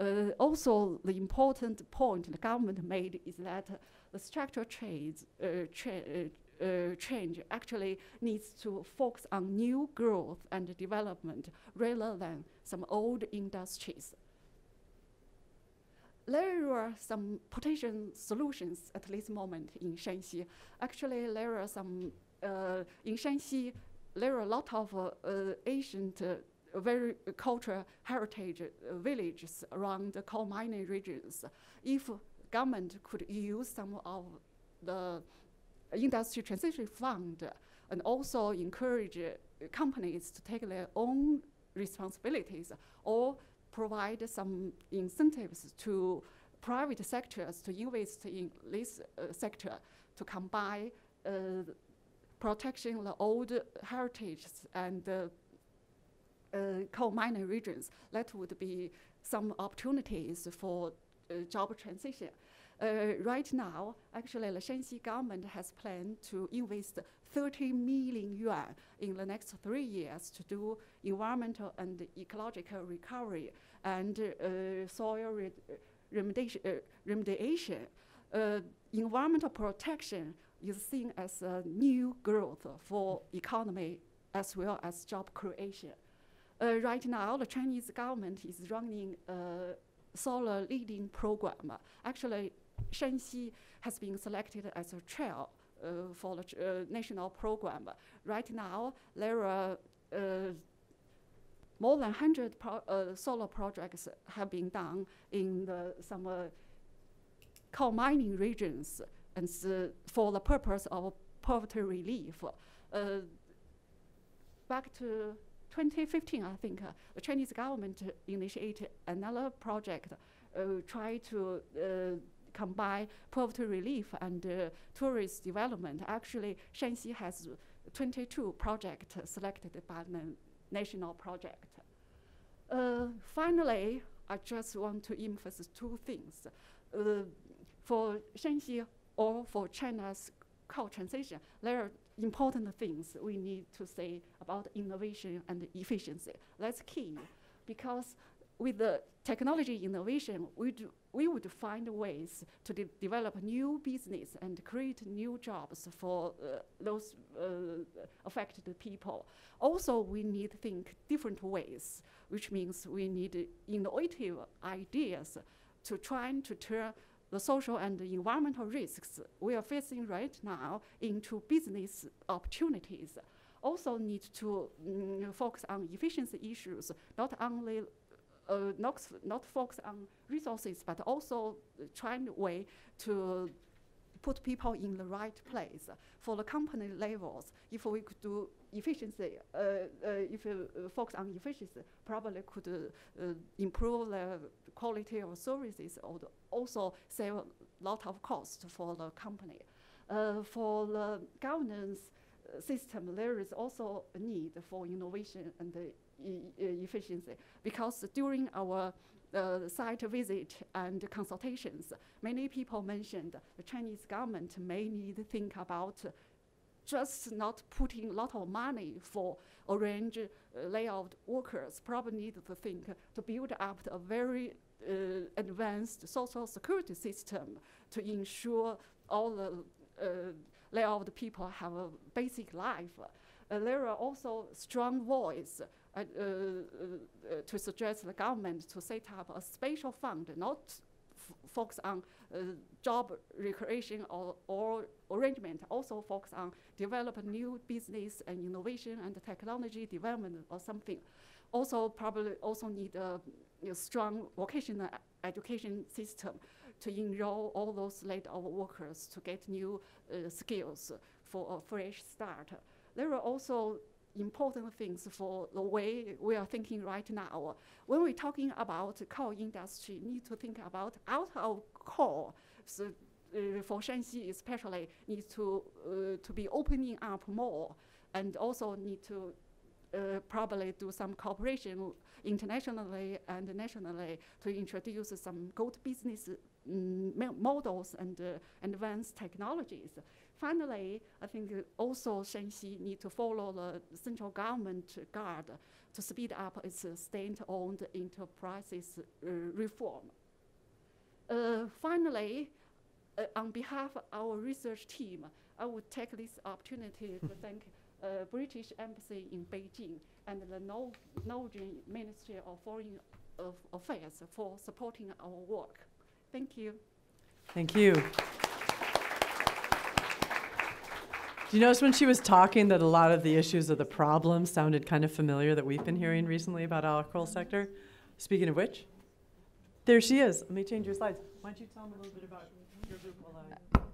Uh, also, the important point the government made is that uh, the structural trades, uh, tra uh, uh, change actually needs to focus on new growth and development rather than some old industries. There are some potential solutions at this moment in Shanxi. Actually, there are some, uh, in Shanxi, there are a lot of uh, uh, ancient uh, very uh, cultural heritage uh, villages around the coal mining regions. If government could use some of the industry transition fund uh, and also encourage uh, companies to take their own responsibilities or provide some incentives to private sectors to invest in this uh, sector to combine uh, protecting the old heritage and uh, Uh, coal mining regions, that would be some opportunities for uh, job transition. Uh, right now, actually, the Shanxi government has planned to invest thirty million yuan in the next three years to do environmental and ecological recovery and uh, soil re remediation, uh, remediation uh, environmental protection is seen as a new growth for economy as well as job creation. Uh, right now, the Chinese government is running a solar leading program. Actually, Shanxi has been selected as a trail uh, for the ch uh, national program. Right now, there are uh, more than one hundred pro uh, solar projects have been done in the, some uh, coal mining regions, and uh, for the purpose of poverty relief. Uh, back to twenty fifteen, I think, uh, the Chinese government uh, initiated another project, uh, try to uh, combine poverty relief and uh, tourist development. Actually, Shanxi has twenty-two projects selected by the national project. Uh, finally, I just want to emphasize two things. Uh, for Shanxi or for China's coal transition, there are important things we need to say about innovation and efficiency. That's key, because with the technology innovation, we, do, we would find ways to de develop new business and create new jobs for uh, those uh, affected people. Also, we need to think different ways, which means we need innovative ideas to try to turn the social and the environmental risks we are facing right now into business opportunities. Also need to mm, focus on efficiency issues, not only uh, not, not focus on resources, but also trying way to put people in the right place. For the company levels, if we could do efficiency, uh, uh, if we uh, focus on efficiency, probably could uh, uh, improve the quality of services, or also save a lot of cost for the company. Uh, for the governance uh, system, there is also a need for innovation and uh, e efficiency, because during our Uh, site visit and consultations, many people mentioned the Chinese government may need to think about uh, just not putting a lot of money for orange uh, layout workers. Probably need to think uh, to build up a very uh, advanced social security system to ensure all the uh, layout people have a basic life. Uh, there are also strong voice Uh, uh, uh, to suggest the government to set up a special fund, not f focus on uh, job recreation or, or arrangement, also focus on develop new business and innovation and technology development or something. Also probably also need a, a strong vocational education system to enroll all those laid-off workers to get new uh, skills for a fresh start. There are also important things for the way we are thinking right now. When we're talking about coal industry, need to think about out of coal. So uh, for Shanxi especially, needs to uh, to be opening up more, and also need to uh, probably do some cooperation internationally and nationally to introduce some good business mm, models and uh, advanced technologies. Finally, I think also Shanxi need to follow the central government guard to speed up its uh, state-owned enterprises uh, reform. Uh, finally, uh, on behalf of our research team, I would take this opportunity to thank uh, British Embassy in Beijing and the Nor Norwegian Ministry of Foreign uh, Affairs for supporting our work. Thank you. Thank you. Do you notice when she was talking that a lot of the issues of the problem sounded kind of familiar that we've been hearing recently about our coal sector? Speaking of which, there she is. Let me change your slides. Why don't you tell them a little bit about your group?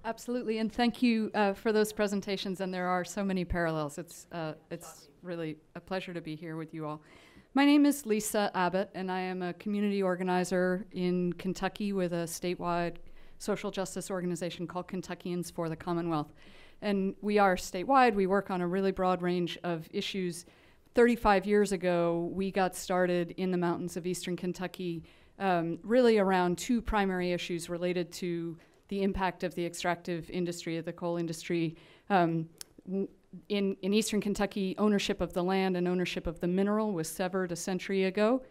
Absolutely, and thank you uh, for those presentations, and there are so many parallels. It's, uh, it's really a pleasure to be here with you all. My name is Lisa Abbott, and I am a community organizer in Kentucky with a statewide social justice organization called Kentuckians for the Commonwealth. And we are statewide. We work on a really broad range of issues. thirty-five years ago, we got started in the mountains of Eastern Kentucky, um, really around two primary issues related to the impact of the extractive industry, of the coal industry. Um, in, in Eastern Kentucky, ownership of the land and ownership of the mineral was severed a century ago.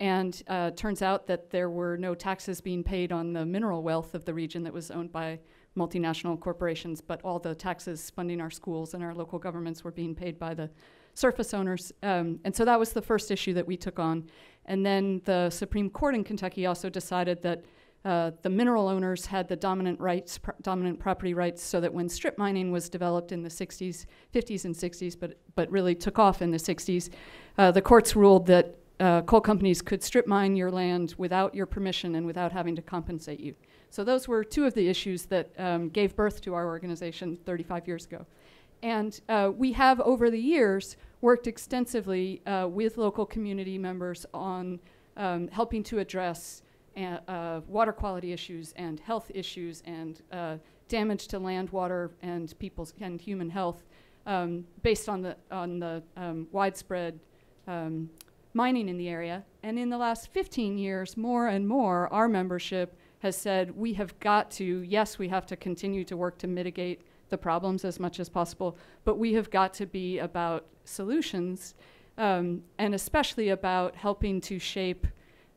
And uh, turns out that there were no taxes being paid on the mineral wealth of the region that was owned by multinational corporations, but all the taxes funding our schools and our local governments were being paid by the surface owners. Um, and so that was the first issue that we took on. And then the Supreme Court in Kentucky also decided that uh, the mineral owners had the dominant rights, pr dominant property rights, so that when strip mining was developed in the sixties, fifties and sixties, but, but really took off in the sixties, uh, the courts ruled that uh, coal companies could strip mine your land without your permission and without having to compensate you. So those were two of the issues that um, gave birth to our organization thirty-five years ago. And uh, we have, over the years, worked extensively uh, with local community members on um, helping to address uh, uh, water quality issues and health issues and uh, damage to land, water, and people's and human health um, based on the, on the um, widespread um, mining in the area. And in the last fifteen years, more and more, our membership has said we have got to, yes, we have to continue to work to mitigate the problems as much as possible, but we have got to be about solutions, um, and especially about helping to shape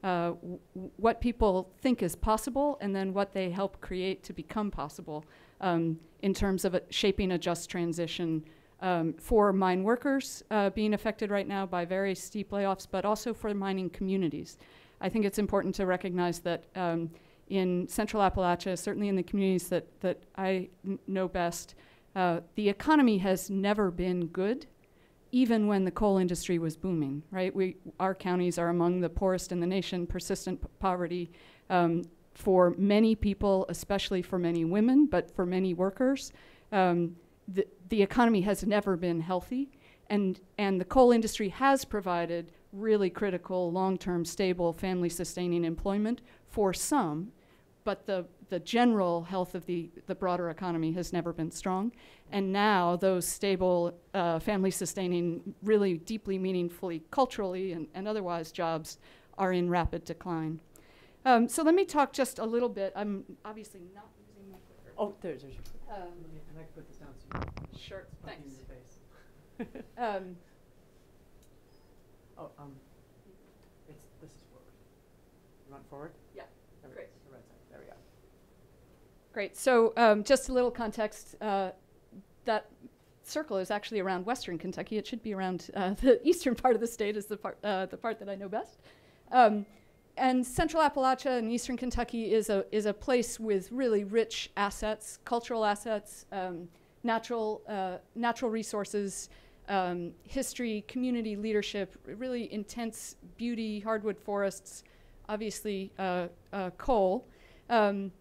uh, w what people think is possible and then what they help create to become possible um, in terms of a shaping a just transition um, for mine workers uh, being affected right now by very steep layoffs, but also for mining communities. I think it's important to recognize that um, in Central Appalachia, certainly in the communities that, that I n know best, uh, the economy has never been good, even when the coal industry was booming, right? We, our counties are among the poorest in the nation, persistent p poverty um, for many people, especially for many women, but for many workers. Um, the, the economy has never been healthy, and, and the coal industry has provided really critical, long-term, stable, family-sustaining employment for some, but the, the general health of the, the broader economy has never been strong. And now those stable, uh, family-sustaining, really deeply meaningfully culturally and, and otherwise jobs are in rapid decline. Um, so let me talk just a little bit. I'm obviously not using my clicker. Oh, there's your clicker. Um, I can put this down so you can sure, thanks. Your face. um, Oh, um, it's, this is forward. You want forward? Yeah, there great. We go. There we go. Great, so um, just a little context. Uh, that circle is actually around Western Kentucky. It should be around uh, the eastern part of the state is the part, uh, the part that I know best. Um, and Central Appalachia and Eastern Kentucky is a, is a place with really rich assets, cultural assets, um, natural, uh, natural resources, Um, history, community leadership, really intense beauty, hardwood forests, obviously uh, uh, coal. Um,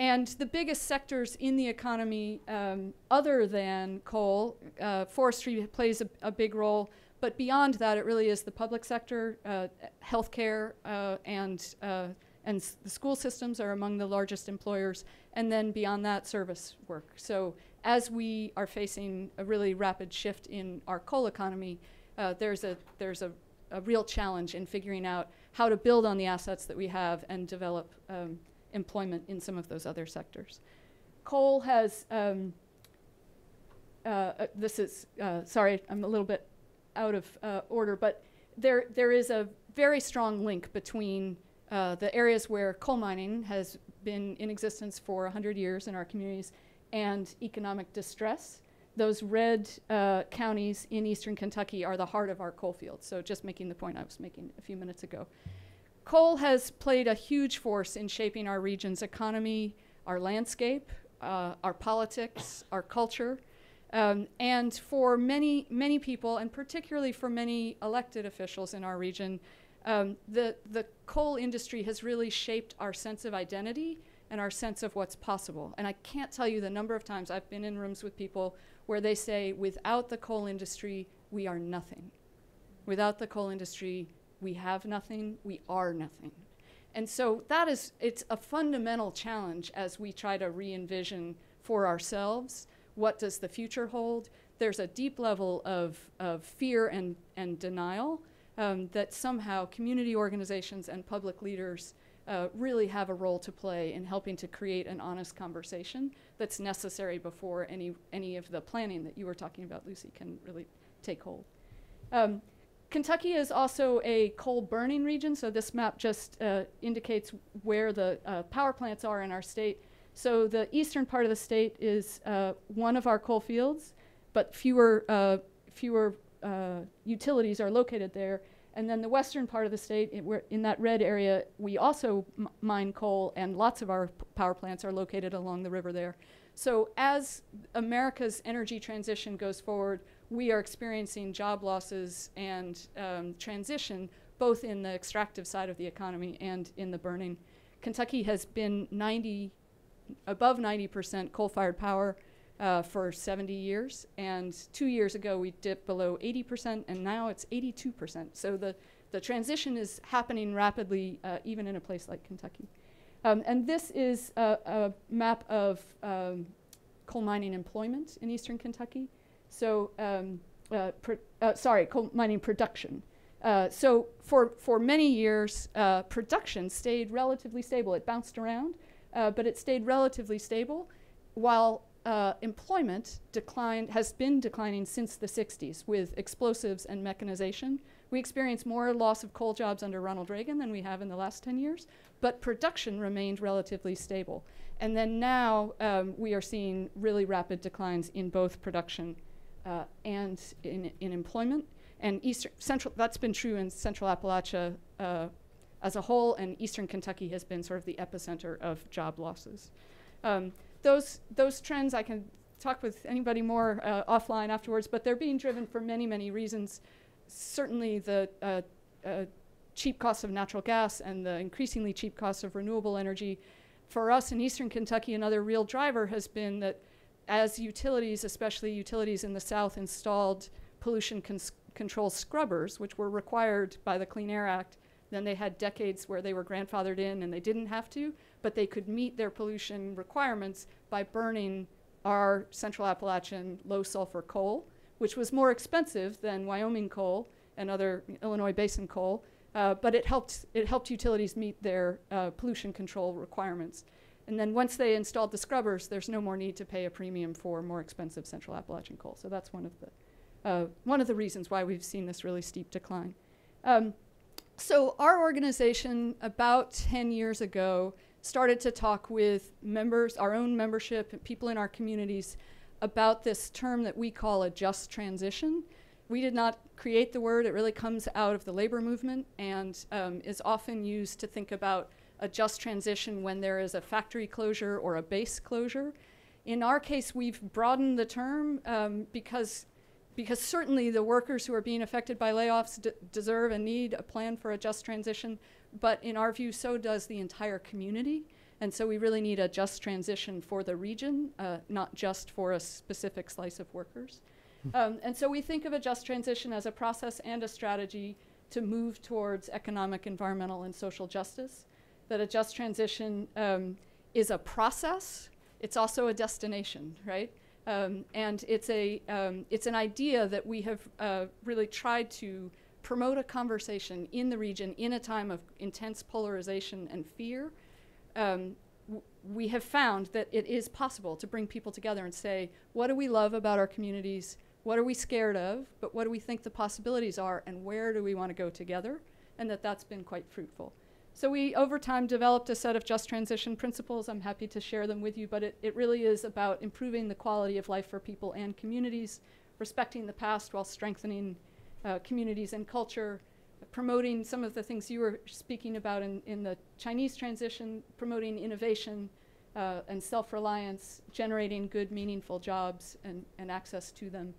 and the biggest sectors in the economy um, other than coal, uh, forestry plays a, a big role, but beyond that it really is the public sector, uh, healthcare, uh, and, uh, and s the school systems are among the largest employers, and then beyond that service work. So, as we are facing a really rapid shift in our coal economy, uh, there's, a, there's a, a real challenge in figuring out how to build on the assets that we have and develop um, employment in some of those other sectors. Coal has, um, uh, uh, this is, uh, sorry, I'm a little bit out of uh, order, but there, there is a very strong link between uh, the areas where coal mining has been in existence for one hundred years in our communities and economic distress. Those red uh, counties in eastern Kentucky are the heart of our coal fields. So just making the point I was making a few minutes ago. Coal has played a huge force in shaping our region's economy, our landscape, uh, our politics, our culture. Um, and for many, many people, and particularly for many elected officials in our region, um, the, the coal industry has really shaped our sense of identity and our sense of what's possible. And I can't tell you the number of times I've been in rooms with people where they say, without the coal industry, we are nothing. Without the coal industry, we have nothing, we are nothing. And so that is, it's a fundamental challenge as we try to re-envision for ourselves, what does the future hold? There's a deep level of, of fear and, and denial um, that somehow community organizations and public leaders Uh, really have a role to play in helping to create an honest conversation that's necessary before any, any of the planning that you were talking about, Lucy, can really take hold. Um, Kentucky is also a coal burning region, so this map just uh, indicates where the uh, power plants are in our state. So the eastern part of the state is uh, one of our coal fields, but fewer, uh, fewer uh, utilities are located there. And then the western part of the state, it, we're in that red area, we also m mine coal, and lots of our p power plants are located along the river there. So as America's energy transition goes forward, we are experiencing job losses and um, transition, both in the extractive side of the economy and in the burning. Kentucky has been ninety, above ninety percent coal-fired power uh, for seventy years, and two years ago we dipped below eighty percent, and now it's eighty-two percent. So the, the transition is happening rapidly, uh, even in a place like Kentucky. Um, and this is a, a map of um, coal mining employment in eastern Kentucky. So, um, uh, pr uh, sorry, coal mining production. Uh, so for, for many years, uh, production stayed relatively stable. It bounced around, uh, but it stayed relatively stable, while uh, employment declined, has been declining since the sixties with explosives and mechanization. We experienced more loss of coal jobs under Ronald Reagan than we have in the last ten years, but production remained relatively stable. And then now um, we are seeing really rapid declines in both production uh, and in, in employment. And Eastern, Central, that's been true in Central Appalachia uh, as a whole, and Eastern Kentucky has been sort of the epicenter of job losses. Um, those, those trends, I can talk with anybody more uh, offline afterwards, but they're being driven for many, many reasons. Certainly the uh, uh, cheap cost of natural gas and the increasingly cheap cost of renewable energy. For us in Eastern Kentucky, another real driver has been that as utilities, especially utilities in the South, installed pollution control scrubbers, which were required by the Clean Air Act, then they had decades where they were grandfathered in and they didn't have to, but they could meet their pollution requirements by burning our Central Appalachian low sulfur coal, which was more expensive than Wyoming coal and other Illinois basin coal, uh, but it helped, it helped utilities meet their uh, pollution control requirements. And then once they installed the scrubbers, there's no more need to pay a premium for more expensive Central Appalachian coal. So that's one of the, uh, one of the reasons why we've seen this really steep decline. Um, so our organization, about ten years ago, started to talk with members, our own membership, and people in our communities about this term that we call a just transition. We did not create the word. It really comes out of the labor movement and um, is often used to think about a just transition when there is a factory closure or a base closure. In our case, we've broadened the term um, because, because certainly the workers who are being affected by layoffs d deserve and need a plan for a just transition, but in our view, so does the entire community. And so we really need a just transition for the region, uh, not just for a specific slice of workers. Um, and so we think of a just transition as a process and a strategy to move towards economic, environmental, and social justice, that a just transition um, is a process. It's also a destination, right? Um, and it's, a, um, it's an idea that we have uh, really tried to promote a conversation in the region in a time of intense polarization and fear. Um, w we have found that it is possible to bring people together and say, what do we love about our communities? What are we scared of? But what do we think the possibilities are? And where do we want to go together? And that that's been quite fruitful. So we, over time, developed a set of just transition principles. I'm happy to share them with you, but it, it really is about improving the quality of life for people and communities, respecting the past while strengthening uh, communities and culture, promoting some of the things you were speaking about in, in the Chinese transition, promoting innovation uh, and self-reliance, generating good, meaningful jobs and, and access to them.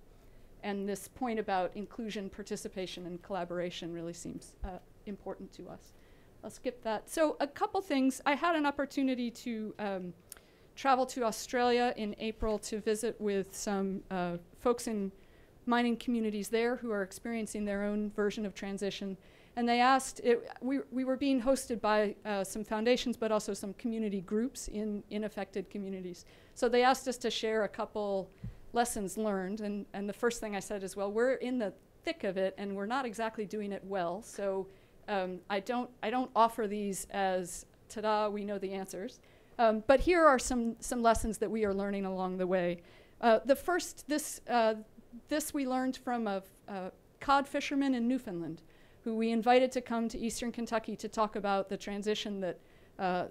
And this point about inclusion, participation, and collaboration really seems uh, important to us. I'll skip that. So a couple things. I had an opportunity to um, travel to Australia in April to visit with some uh, folks in mining communities there who are experiencing their own version of transition. And they asked, it, we, we were being hosted by uh, some foundations, but also some community groups in, in affected communities. So they asked us to share a couple lessons learned. And, and the first thing I said is, well, we're in the thick of it and we're not exactly doing it well. So um, I, don't, I don't offer these as, ta-da, we know the answers. Um, but here are some, some lessons that we are learning along the way. Uh, the first, this, uh, This we learned from a, uh, cod fishermen in Newfoundland, who we invited to come to Eastern Kentucky to talk about the transition that uh,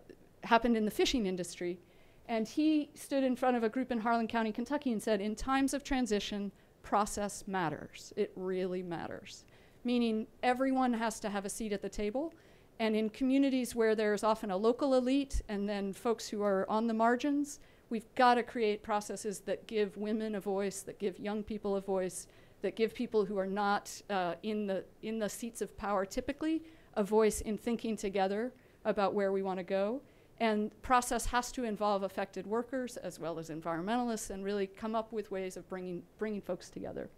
happened in the fishing industry. And he stood in front of a group in Harlan County, Kentucky, and said, in times of transition, process matters. It really matters. Meaning everyone has to have a seat at the table. And in communities where there's often a local elite and then folks who are on the margins, we've got to create processes that give women a voice, that give young people a voice, that give people who are not uh, in the, in the seats of power typically a voice in thinking together about where we want to go. And process has to involve affected workers as well as environmentalists and really come up with ways of bringing, bringing folks together.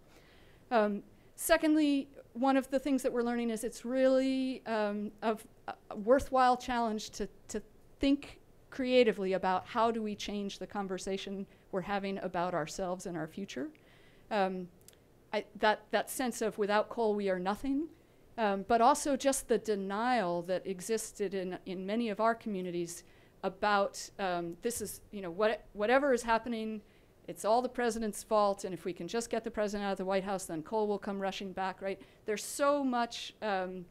Um, secondly, one of the things that we're learning is it's really um, of a worthwhile challenge to, to think creatively about how do we change the conversation we're having about ourselves and our future. Um, I, that, that sense of without coal we are nothing, um, but also just the denial that existed in, in many of our communities about um, this is, you know, what, whatever is happening, it's all the president's fault, and if we can just get the president out of the White House, then coal will come rushing back, right? There's so much um,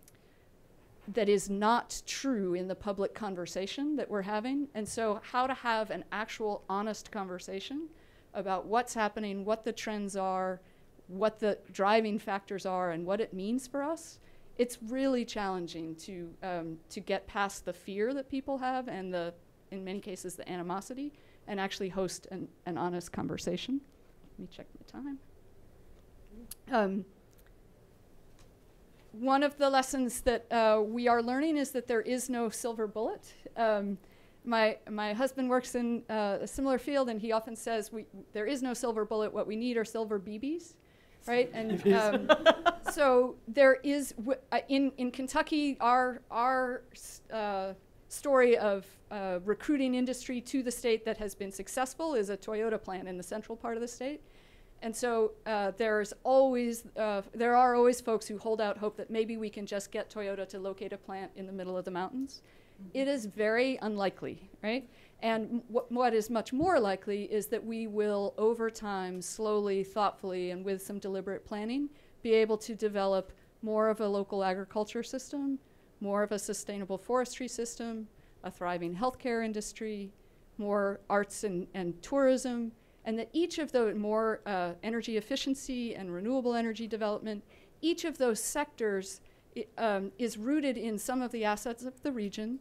that is not true in the public conversation that we're having, and so how to have an actual honest conversation about what's happening, what the trends are, what the driving factors are and what it means for us, it's really challenging to, um, to get past the fear that people have and the, in many cases, the animosity, and actually host an, an honest conversation. Let me check my time. Um, one of the lessons that uh, we are learning is that there is no silver bullet. Um, My, my husband works in uh, a similar field, and he often says, we, there is no silver bullet. What we need are silver B Bs, right? And um, so there is, w uh, in, in Kentucky, our, our uh, story of uh, recruiting industry to the state that has been successful is a Toyota plant in the central part of the state. And so uh, there's always, uh, there are always folks who hold out hope that maybe we can just get Toyota to locate a plant in the middle of the mountains. It is very unlikely, right? And wh what is much more likely is that we will, over time, slowly, thoughtfully, and with some deliberate planning, be able to develop more of a local agriculture system, more of a sustainable forestry system, a thriving healthcare industry, more arts and, and tourism, and that each of those more uh, energy efficiency and renewable energy development, each of those sectors it, um, is rooted in some of the assets of the region,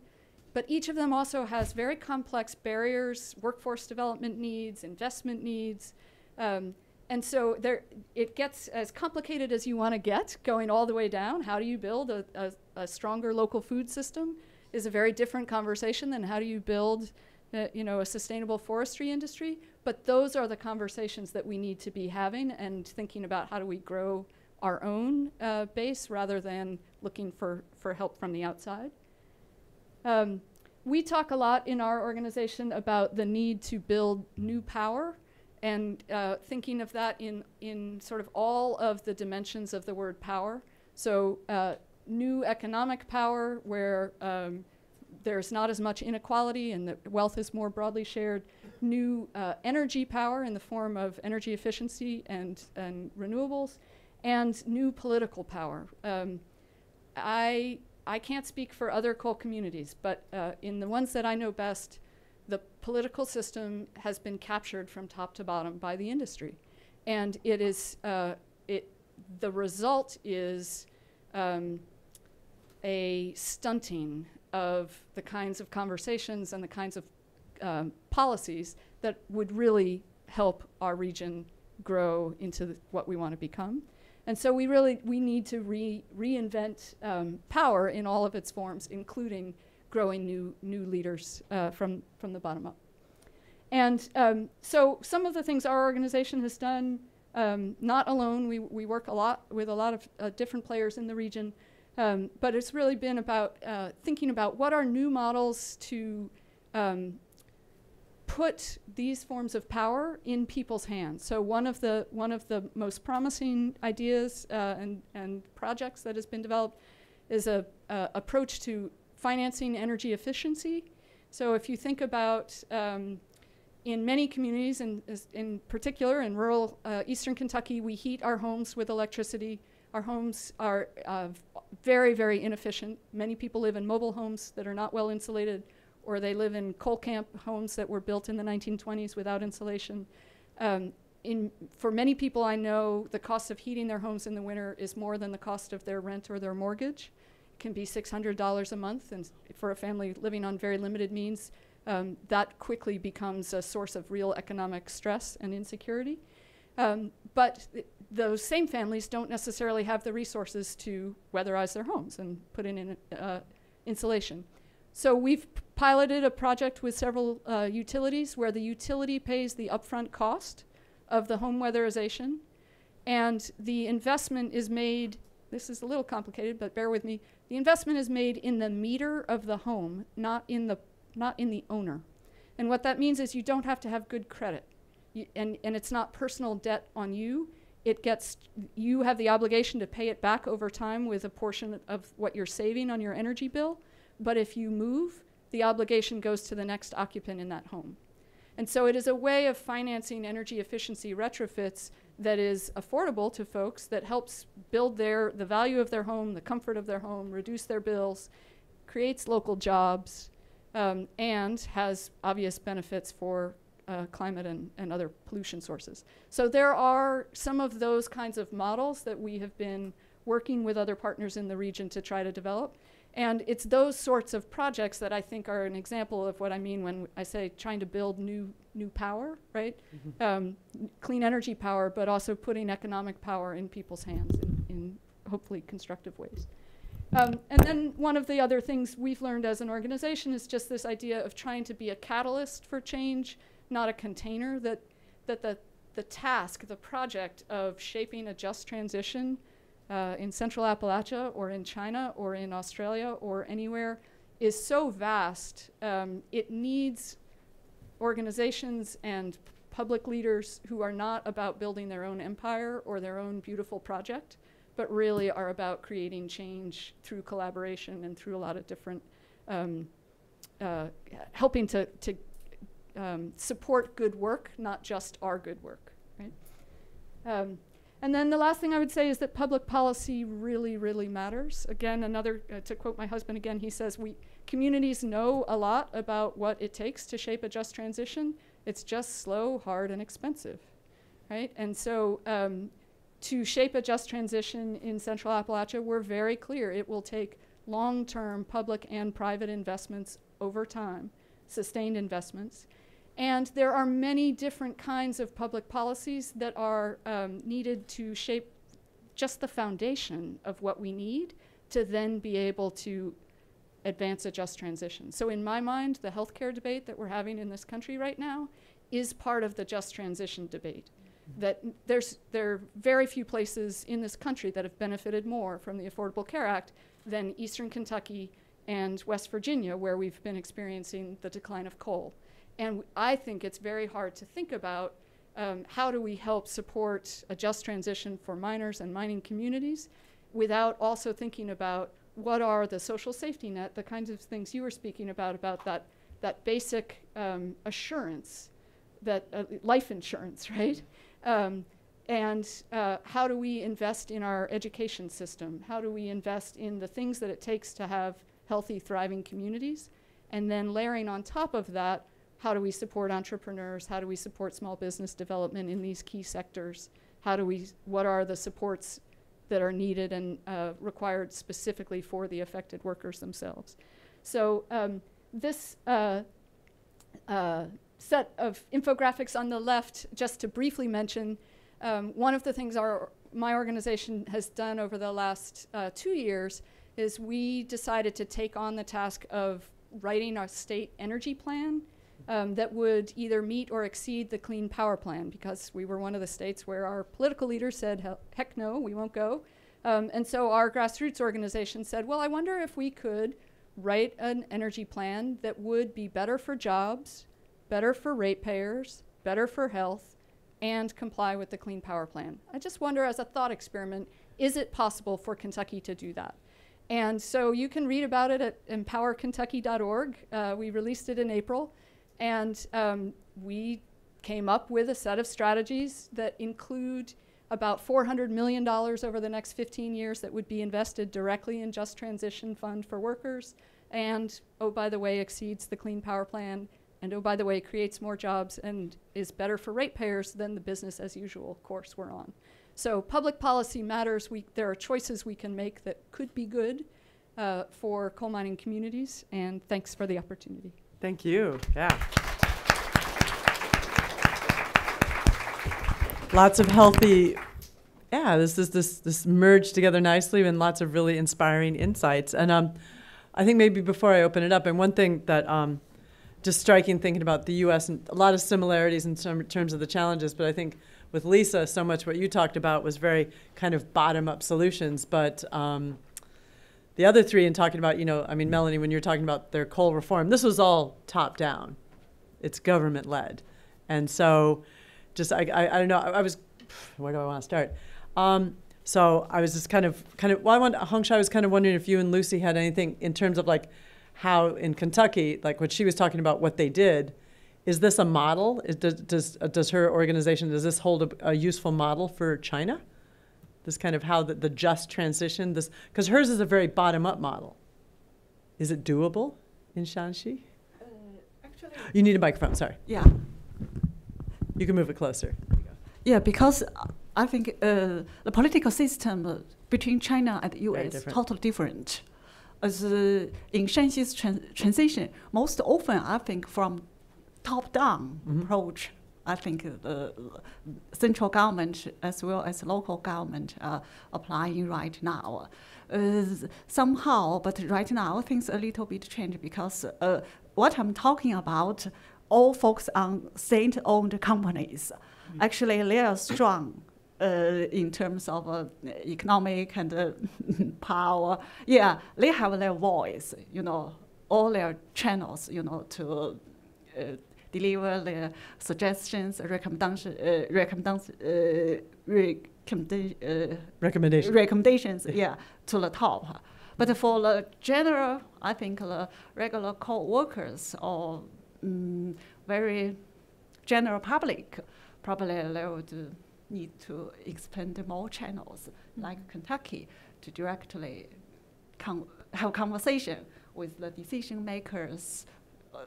but each of them also has very complex barriers, workforce development needs, investment needs. Um, and so there, it gets as complicated as you want to get, going all the way down. How do you build a, a, a stronger local food system is a very different conversation than how do you build uh, you know, a sustainable forestry industry. But those are the conversations that we need to be having and thinking about how do we grow our own uh, base rather than looking for, for help from the outside. Um, we talk a lot in our organization about the need to build new power and uh, thinking of that in, in sort of all of the dimensions of the word power. So uh, new economic power where um, there's not as much inequality and that wealth is more broadly shared. New uh, energy power in the form of energy efficiency and, and renewables. And new political power. Um, I, I can't speak for other coal communities, but uh, in the ones that I know best, the political system has been captured from top to bottom by the industry. And it is, uh, it, the result is um, a stunting of the kinds of conversations and the kinds of um, policies that would really help our region grow into the, what we want to become. And so we really, we need to re, reinvent um, power in all of its forms, including growing new, new leaders uh, from, from the bottom up. And um, so some of the things our organization has done, um, not alone, we, we work a lot with a lot of uh, different players in the region, um, but it's really been about uh, thinking about what are new models to um, put these forms of power in people's hands. So one of the, one of the most promising ideas uh, and, and projects that has been developed is a uh, approach to financing energy efficiency. So if you think about um, in many communities, in, in particular in rural uh, Eastern Kentucky, we heat our homes with electricity. Our homes are uh, very, very inefficient. Many people live in mobile homes that are not well insulated, or they live in coal camp homes that were built in the nineteen twenties without insulation. Um, in, for many people I know, the cost of heating their homes in the winter is more than the cost of their rent or their mortgage. It can be six hundred dollars a month, and for a family living on very limited means, um, that quickly becomes a source of real economic stress and insecurity. Um, but th those same families don't necessarily have the resources to weatherize their homes and put in, in uh, insulation. So we've piloted a project with several uh, utilities where the utility pays the upfront cost of the home weatherization, and the investment is made, this is a little complicated, but bear with me, the investment is made in the meter of the home, not in the, not in the owner. And what that means is you don't have to have good credit, you, and, and it's not personal debt on you. It gets, you have the obligation to pay it back over time with a portion of what you're saving on your energy bill, but if you move, the obligation goes to the next occupant in that home. And so it is a way of financing energy efficiency retrofits that is affordable to folks, that helps build their, the value of their home, the comfort of their home, reduce their bills, creates local jobs, um, and has obvious benefits for uh, climate and, and other pollution sources. So there are some of those kinds of models that we have been working with other partners in the region to try to develop. And it's those sorts of projects that I think are an example of what I mean when I say trying to build new new power, right? Mm-hmm. um, clean energy power, but also putting economic power in people's hands in, in hopefully constructive ways. Um, and then one of the other things we've learned as an organization is just this idea of trying to be a catalyst for change, not a container, that, that the, the task, the project of shaping a just transition Uh, in Central Appalachia or in China or in Australia or anywhere is so vast, um, it needs organizations and public leaders who are not about building their own empire or their own beautiful project, but really are about creating change through collaboration and through a lot of different, um, uh, helping to, to um, support good work, not just our good work, right? Um, And then the last thing I would say is that public policy really, really matters. Again, another, uh, to quote my husband again, he says, we communities know a lot about what it takes to shape a just transition. It's just slow, hard, and expensive, right? And so um, to shape a just transition in Central Appalachia, we're very clear it will take long-term public and private investments over time, sustained investments. And there are many different kinds of public policies that are um, needed to shape just the foundation of what we need to then be able to advance a just transition. So in my mind, the healthcare debate that we're having in this country right now is part of the just transition debate. Mm-hmm. That there's, there are very few places in this country that have benefited more from the Affordable Care Act than Eastern Kentucky and West Virginia, where we've been experiencing the decline of coal. And I think it's very hard to think about um, how do we help support a just transition for miners and mining communities without also thinking about what are the social safety net, the kinds of things you were speaking about, about that, that basic um, assurance, that uh, life insurance, right? Um, and uh, how do we invest in our education system? How do we invest in the things that it takes to have healthy, thriving communities? And then layering on top of that, how do we support entrepreneurs? How do we support small business development in these key sectors? How do we, what are the supports that are needed and uh, required specifically for the affected workers themselves? So um, this uh, uh, set of infographics on the left, just to briefly mention, um, one of the things our, my organization has done over the last uh, two years is we decided to take on the task of writing our state energy plan Um, that would either meet or exceed the Clean Power Plan, because we were one of the states where our political leaders said, heck no, we won't go. Um, and so our grassroots organization said, well, I wonder if we could write an energy plan that would be better for jobs, better for ratepayers, better for health, and comply with the Clean Power Plan. I just wonder, as a thought experiment, is it possible for Kentucky to do that? And so you can read about it at empower kentucky dot org. Uh, we released it in April. And um, we came up with a set of strategies that include about four hundred million dollars over the next fifteen years that would be invested directly in Just Transition Fund for workers, and, oh, by the way, exceeds the Clean Power Plan, and, oh, by the way, creates more jobs and is better for ratepayers than the business as usual course we're on. So public policy matters. We, there are choices we can make that could be good uh, for coal mining communities, and thanks for the opportunity. Thank you. Yeah. Lots of healthy, yeah, this this, this, this merged together nicely, and lots of really inspiring insights. And um, I think maybe before I open it up, and one thing that um, just striking thinking about the U S, and a lot of similarities in terms of the challenges, but I think with Lisa, so much what you talked about was very kind of bottom-up solutions. But um, the other three, in talking about, you know, I mean, Melanie, when you're talking about their coal reform, this was all top-down. It's government-led. And so just, I, I, I don't know, I, I was, where do I want to start? Um, so I was just kind of, kind of, well, I want, Hongxia, I was kind of wondering if you and Lucy had anything in terms of like how in Kentucky, like what she was talking about, what they did. Is this a model? Is, does, does, does her organization, does this hold a, a useful model for China? This kind of how the, the just transition, this, because hers is a very bottom-up model. Is it doable in Shanxi? Uh, actually, you need a microphone, sorry. Yeah. You can move it closer. Yeah, because I think uh, the political system between China and the U S is totally different. As uh, in Shanxi's trans transition, most often I think from top-down mm-hmm. approach, I think the central government as well as local government are applying right now. Uh, somehow, but right now things a little bit changed, because uh, what I'm talking about all focus on state-owned companies. Mm-hmm. Actually, they are strong uh, in terms of uh, economic and uh, power. Yeah, they have their voice, you know, all their channels, you know, to uh, deliver their suggestions, recommendation, uh, recommendation, uh, recommenda uh, recommendations, recommendations yeah. yeah, to the top. But for the general, I think the regular coal workers or Mm, very general public, probably they would uh, need to expand more channels, mm-hmm. like Kentucky, to directly con have conversation with the decision makers, uh,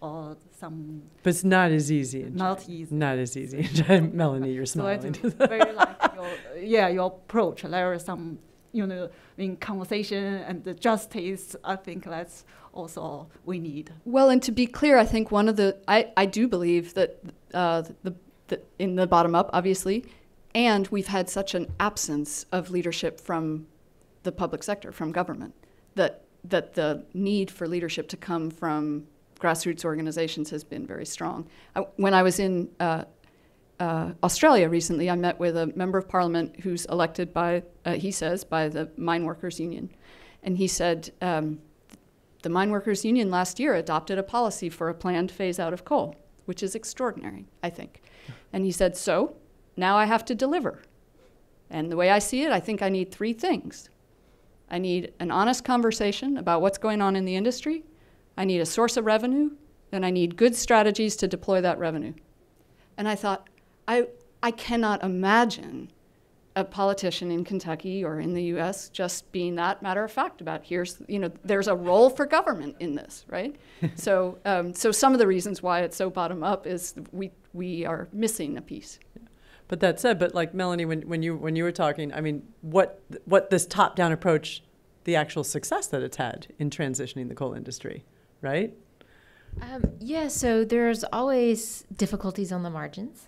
or some. But it's not as easy. In not China. easy. Not as easy. Melanie, you're smiling. So it's very like your, uh, yeah, your approach. There are some, you know, in conversation and the justice. I think that's also we need. Well, and to be clear, I think one of the, I, I do believe that uh, the, the, in the bottom up, obviously, and we've had such an absence of leadership from the public sector, from government, that, that the need for leadership to come from grassroots organizations has been very strong. I, when I was in uh, uh, Australia recently, I met with a member of parliament who's elected by, uh, he says, by the mine workers union. And he said, um, the Mine Workers Union last year adopted a policy for a planned phase out of coal, which is extraordinary, I think. And he said, so now I have to deliver. And the way I see it, I think I need three things. I need an honest conversation about what's going on in the industry. I need a source of revenue. And I need good strategies to deploy that revenue. And I thought, I, I cannot imagine a politician in Kentucky or in the U S just being that matter of fact about here's, you know, there's a role for government in this, right? so, um, so some of the reasons why it's so bottom up is we we are missing a piece. Yeah. But that said, but like Melanie, when when you when you were talking, I mean, what what this top down approach, the actual success that it's had in transitioning the coal industry, right? Um, yeah. So there's always difficulties on the margins.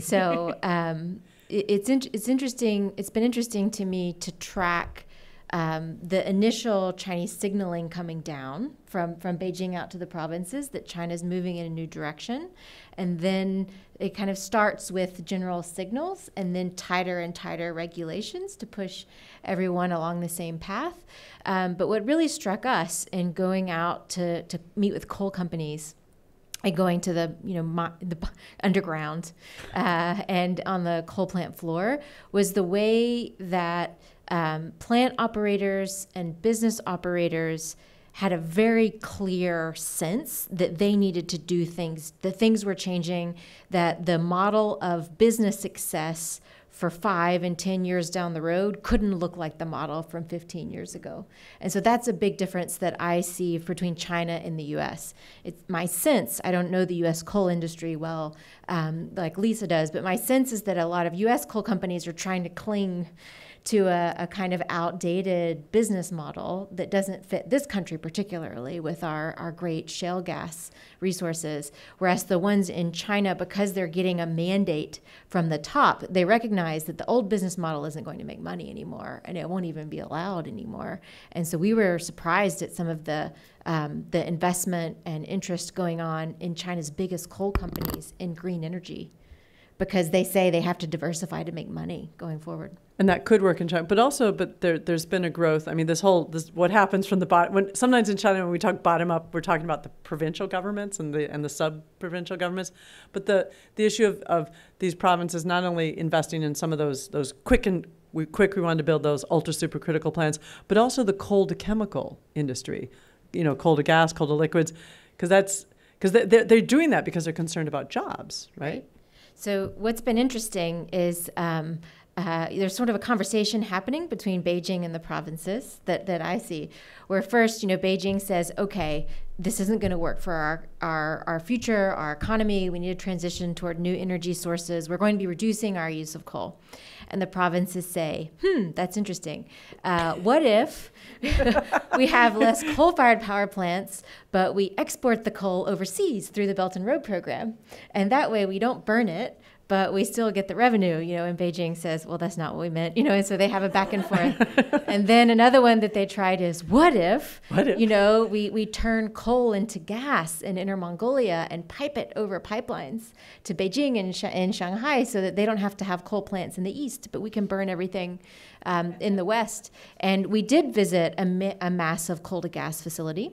so. Um, It's in, it's interesting. It's been interesting to me to track um, the initial Chinese signaling coming down from from Beijing out to the provinces that China's moving in a new direction, and then it kind of starts with general signals and then tighter and tighter regulations to push everyone along the same path. Um, but what really struck us in going out to to meet with coal companies, going to the you know my, the underground uh, and on the coal plant floor, was the way that um, plant operators and business operators had a very clear sense that they needed to do things. The things were changing. That the model of business success for five and ten years down the road couldn't look like the model from fifteen years ago. And so that's a big difference that I see between China and the U S. It's my sense, I don't know the U S coal industry well um, like Lisa does, but my sense is that a lot of U S coal companies are trying to cling to a, a kind of outdated business model that doesn't fit this country particularly with our, our great shale gas resources, whereas the ones in China, because they're getting a mandate from the top, they recognize that the old business model isn't going to make money anymore, and it won't even be allowed anymore. And so we were surprised at some of the um, the investment and interest going on in China's biggest coal companies in green energy, because they say they have to diversify to make money going forward. And that could work in China, but also, but there, there's been a growth. I mean, this whole, this, what happens from the bottom, when, sometimes in China when we talk bottom up, we're talking about the provincial governments and the, and the sub-provincial governments. But the, the issue of, of these provinces not only investing in some of those, those quick and, we, quick we wanted to build those ultra-supercritical plants, but also the coal to chemical industry, you know, coal to gas, coal to liquids, because that's, because they're, they're doing that because they're concerned about jobs, right? Right. So what's been interesting is um, uh, there's sort of a conversation happening between Beijing and the provinces that, that I see, where first, you know, Beijing says, okay, this isn't going to work for our, our, our future, our economy. We need to transition toward new energy sources. We're going to be reducing our use of coal. And the provinces say, hmm, that's interesting. Uh, what if we have less coal-fired power plants, but we export the coal overseas through the Belt and Road Program? And that way we don't burn it, but we still get the revenue, you know, and Beijing says, well, that's not what we meant, you know, and so they have a back and forth. And then another one that they tried is, what if, what if? you know, we, we turn coal into gas in Inner Mongolia and pipe it over pipelines to Beijing and, and Shanghai so that they don't have to have coal plants in the east, but we can burn everything um, in the west. And we did visit a, a massive coal-to-gas facility.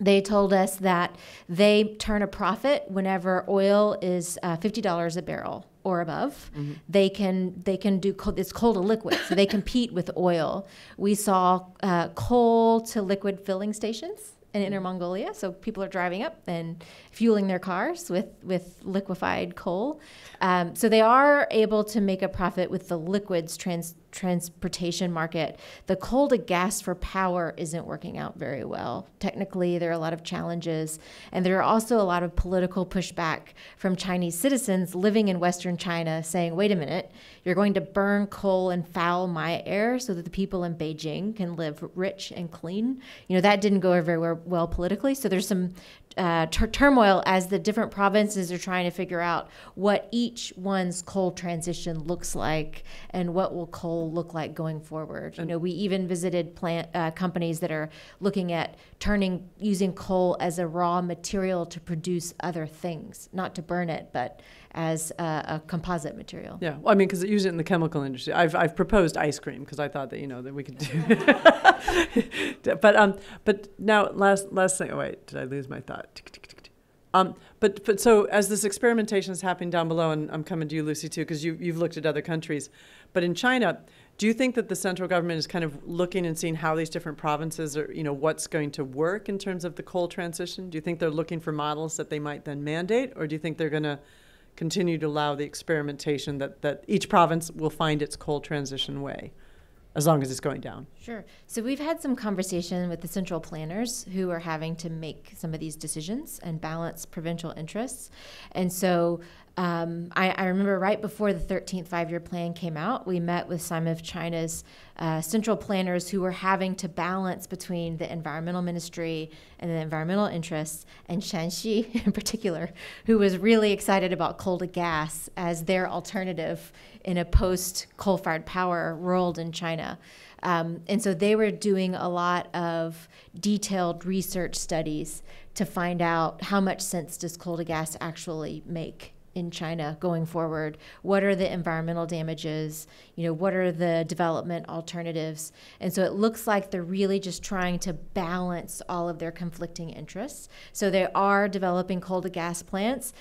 They told us that they turn a profit whenever oil is uh, fifty dollars a barrel or above. Mm-hmm. They can they can do coal, it's coal to liquid, so they compete with oil. We saw uh, coal to liquid filling stations in Inner Mongolia, so people are driving up and fueling their cars with, with liquefied coal. Um, so they are able to make a profit with the liquids trans transportation market. The coal to gas for power isn't working out very well. Technically, there are a lot of challenges, and there are also a lot of political pushback from Chinese citizens living in Western China saying, wait a minute, you're going to burn coal and foul my air so that the people in Beijing can live rich and clean. You know, that didn't go over very well politically, so there's some Uh, tur turmoil as the different provinces are trying to figure out what each one's coal transition looks like and what will coal look like going forward. You know, we even visited plant uh, companies that are looking at turning using coal as a raw material to produce other things, not to burn it, but as a, a composite material. Yeah, well, I mean, because it uses it in the chemical industry. I've I've proposed ice cream because I thought that you know that we could do. but um, but now last last thing. Oh, wait, did I lose my thought? Um, but but so as this experimentation is happening down below, and I'm coming to you, Lucy, too, because you you've looked at other countries, but in China, do you think that the central government is kind of looking and seeing how these different provinces are, you know, what's going to work in terms of the coal transition? Do you think they're looking for models that they might then mandate, or do you think they're going to continue to allow the experimentation that, that each province will find its coal transition way, as long as it's going down? Sure. So we've had some conversation with the central planners who are having to make some of these decisions and balance provincial interests. And so um, I, I remember right before the thirteenth five-year plan came out, we met with some of China's uh, central planners who were having to balance between the environmental ministry and the environmental interests, and Shanxi in particular, who was really excited about coal to gas as their alternative in a post-coal-fired power world in China. Um, and so they were doing a lot of detailed research studies to find out how much sense does coal to gas actually make in China going forward. What are the environmental damages? You know, what are the development alternatives? And so it looks like they're really just trying to balance all of their conflicting interests. So they are developing coal to gas plants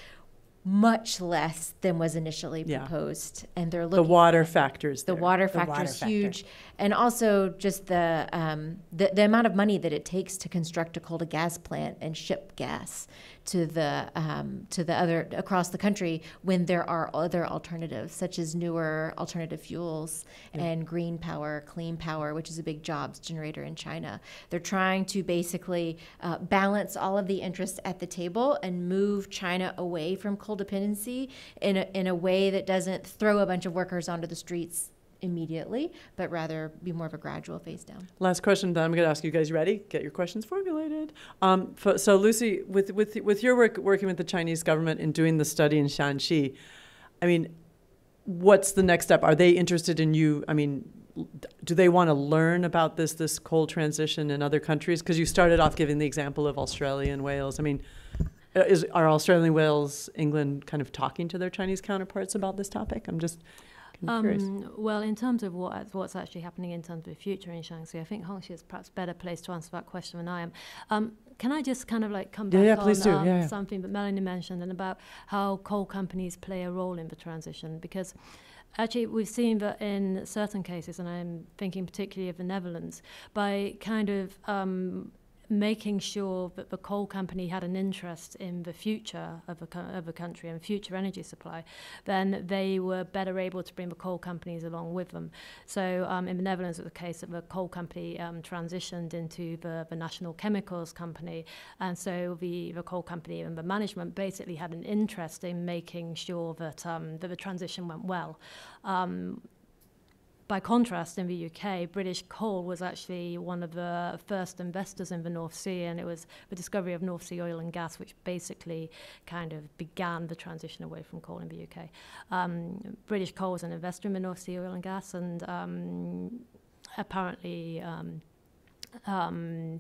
much less than was initially yeah. proposed. And they're looking the water at factors. The there. water the factor is huge. Factor. And also just the, um, the the amount of money that it takes to construct a coal to gas plant and ship gas to the um, to the other across the country when there are other alternatives, such as newer alternative fuels yeah. and green power, clean power, which is a big jobs generator in China. They're trying to basically uh, balance all of the interests at the table and move China away from coal dependency in a, in a way that doesn't throw a bunch of workers onto the streets immediately, but rather be more of a gradual phase down. Last question, then I'm going to ask you guys. Ready? Get your questions formulated. Um, for, so, Lucy, with with with your work working with the Chinese government in doing the study in Shanxi, I mean, what's the next step? Are they interested in you? I mean, do they want to learn about this this coal transition in other countries? Because you started off giving the example of Australia and Wales. I mean. Is, are Australia, Wales, England kind of talking to their Chinese counterparts about this topic? I'm just um, curious. Well, in terms of what, what's actually happening in terms of the future in Shanxi, I think Hongxia is perhaps better placed to answer that question than I am. Um, Can I just kind of like come back yeah, yeah, on um, yeah, yeah. something that Melanie mentioned and about how coal companies play a role in the transition? Because actually we've seen that in certain cases, and I'm thinking particularly of the Netherlands, by kind of... Um, making sure that the coal company had an interest in the future of a, of a country and future energy supply, then they were better able to bring the coal companies along with them. So um, in the Netherlands, it was the case that the coal company um, transitioned into the, the national chemicals company. And so the, the coal company and the management basically had an interest in making sure that, um, that the transition went well. Um, By contrast, in the U K, British Coal was actually one of the first investors in the North Sea, and it was the discovery of North Sea oil and gas which basically kind of began the transition away from coal in the U K. Um, British Coal was an investor in the North Sea oil and gas, and um, apparently um, um,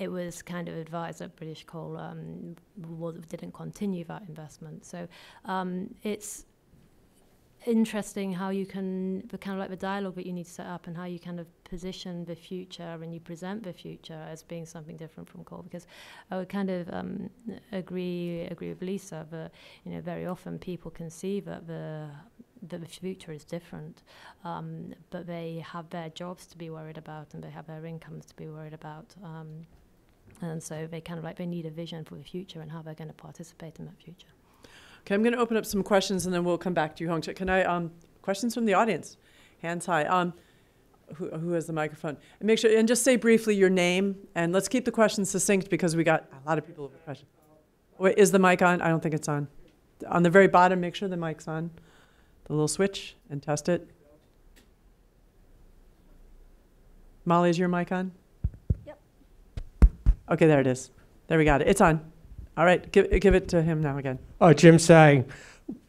it was kind of advised that British Coal um, was, didn't continue that investment. So um, it's... interesting how you can, the kind of like the dialogue that you need to set up and how you kind of position the future and you present the future as being something different from coal, because I would kind of um, agree agree with Lisa that, you know, very often people can see that the that the future is different, um, but they have their jobs to be worried about and they have their incomes to be worried about, um, and so they kind of like they need a vision for the future and how they're going to participate in that future. Okay, I'm going to open up some questions and then we'll come back to you, Hongxia. Can I, um, questions from the audience? Hands high. Um, who, who has the microphone? And make sure, and just say briefly your name, and let's keep the questions succinct because we got a lot of people with questions. Wait, is the mic on? I don't think it's on. On the very bottom, make sure the mic's on. The little switch, and test it. Molly, is your mic on? Yep. Okay, there it is. There we got it. It's on. All right, give, give it to him now again. Uh, Jim Tsang,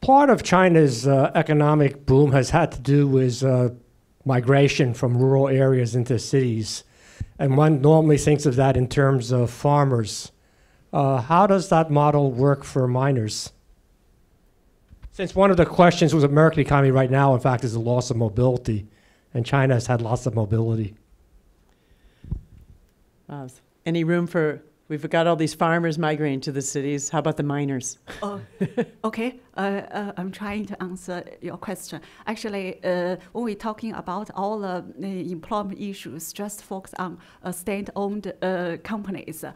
part of China's uh, economic boom has had to do with uh, migration from rural areas into cities. And one normally thinks of that in terms of farmers. Uh, how does that model work for miners? Since one of the questions with the American economy right now, in fact, is the loss of mobility. And China has had lots of mobility. Uh, any room for... We've got all these farmers migrating to the cities. How about the miners? Oh, okay, uh, uh, I'm trying to answer your question. Actually, uh, when we're talking about all uh, the employment issues, just focus on uh, state-owned uh, companies. Uh,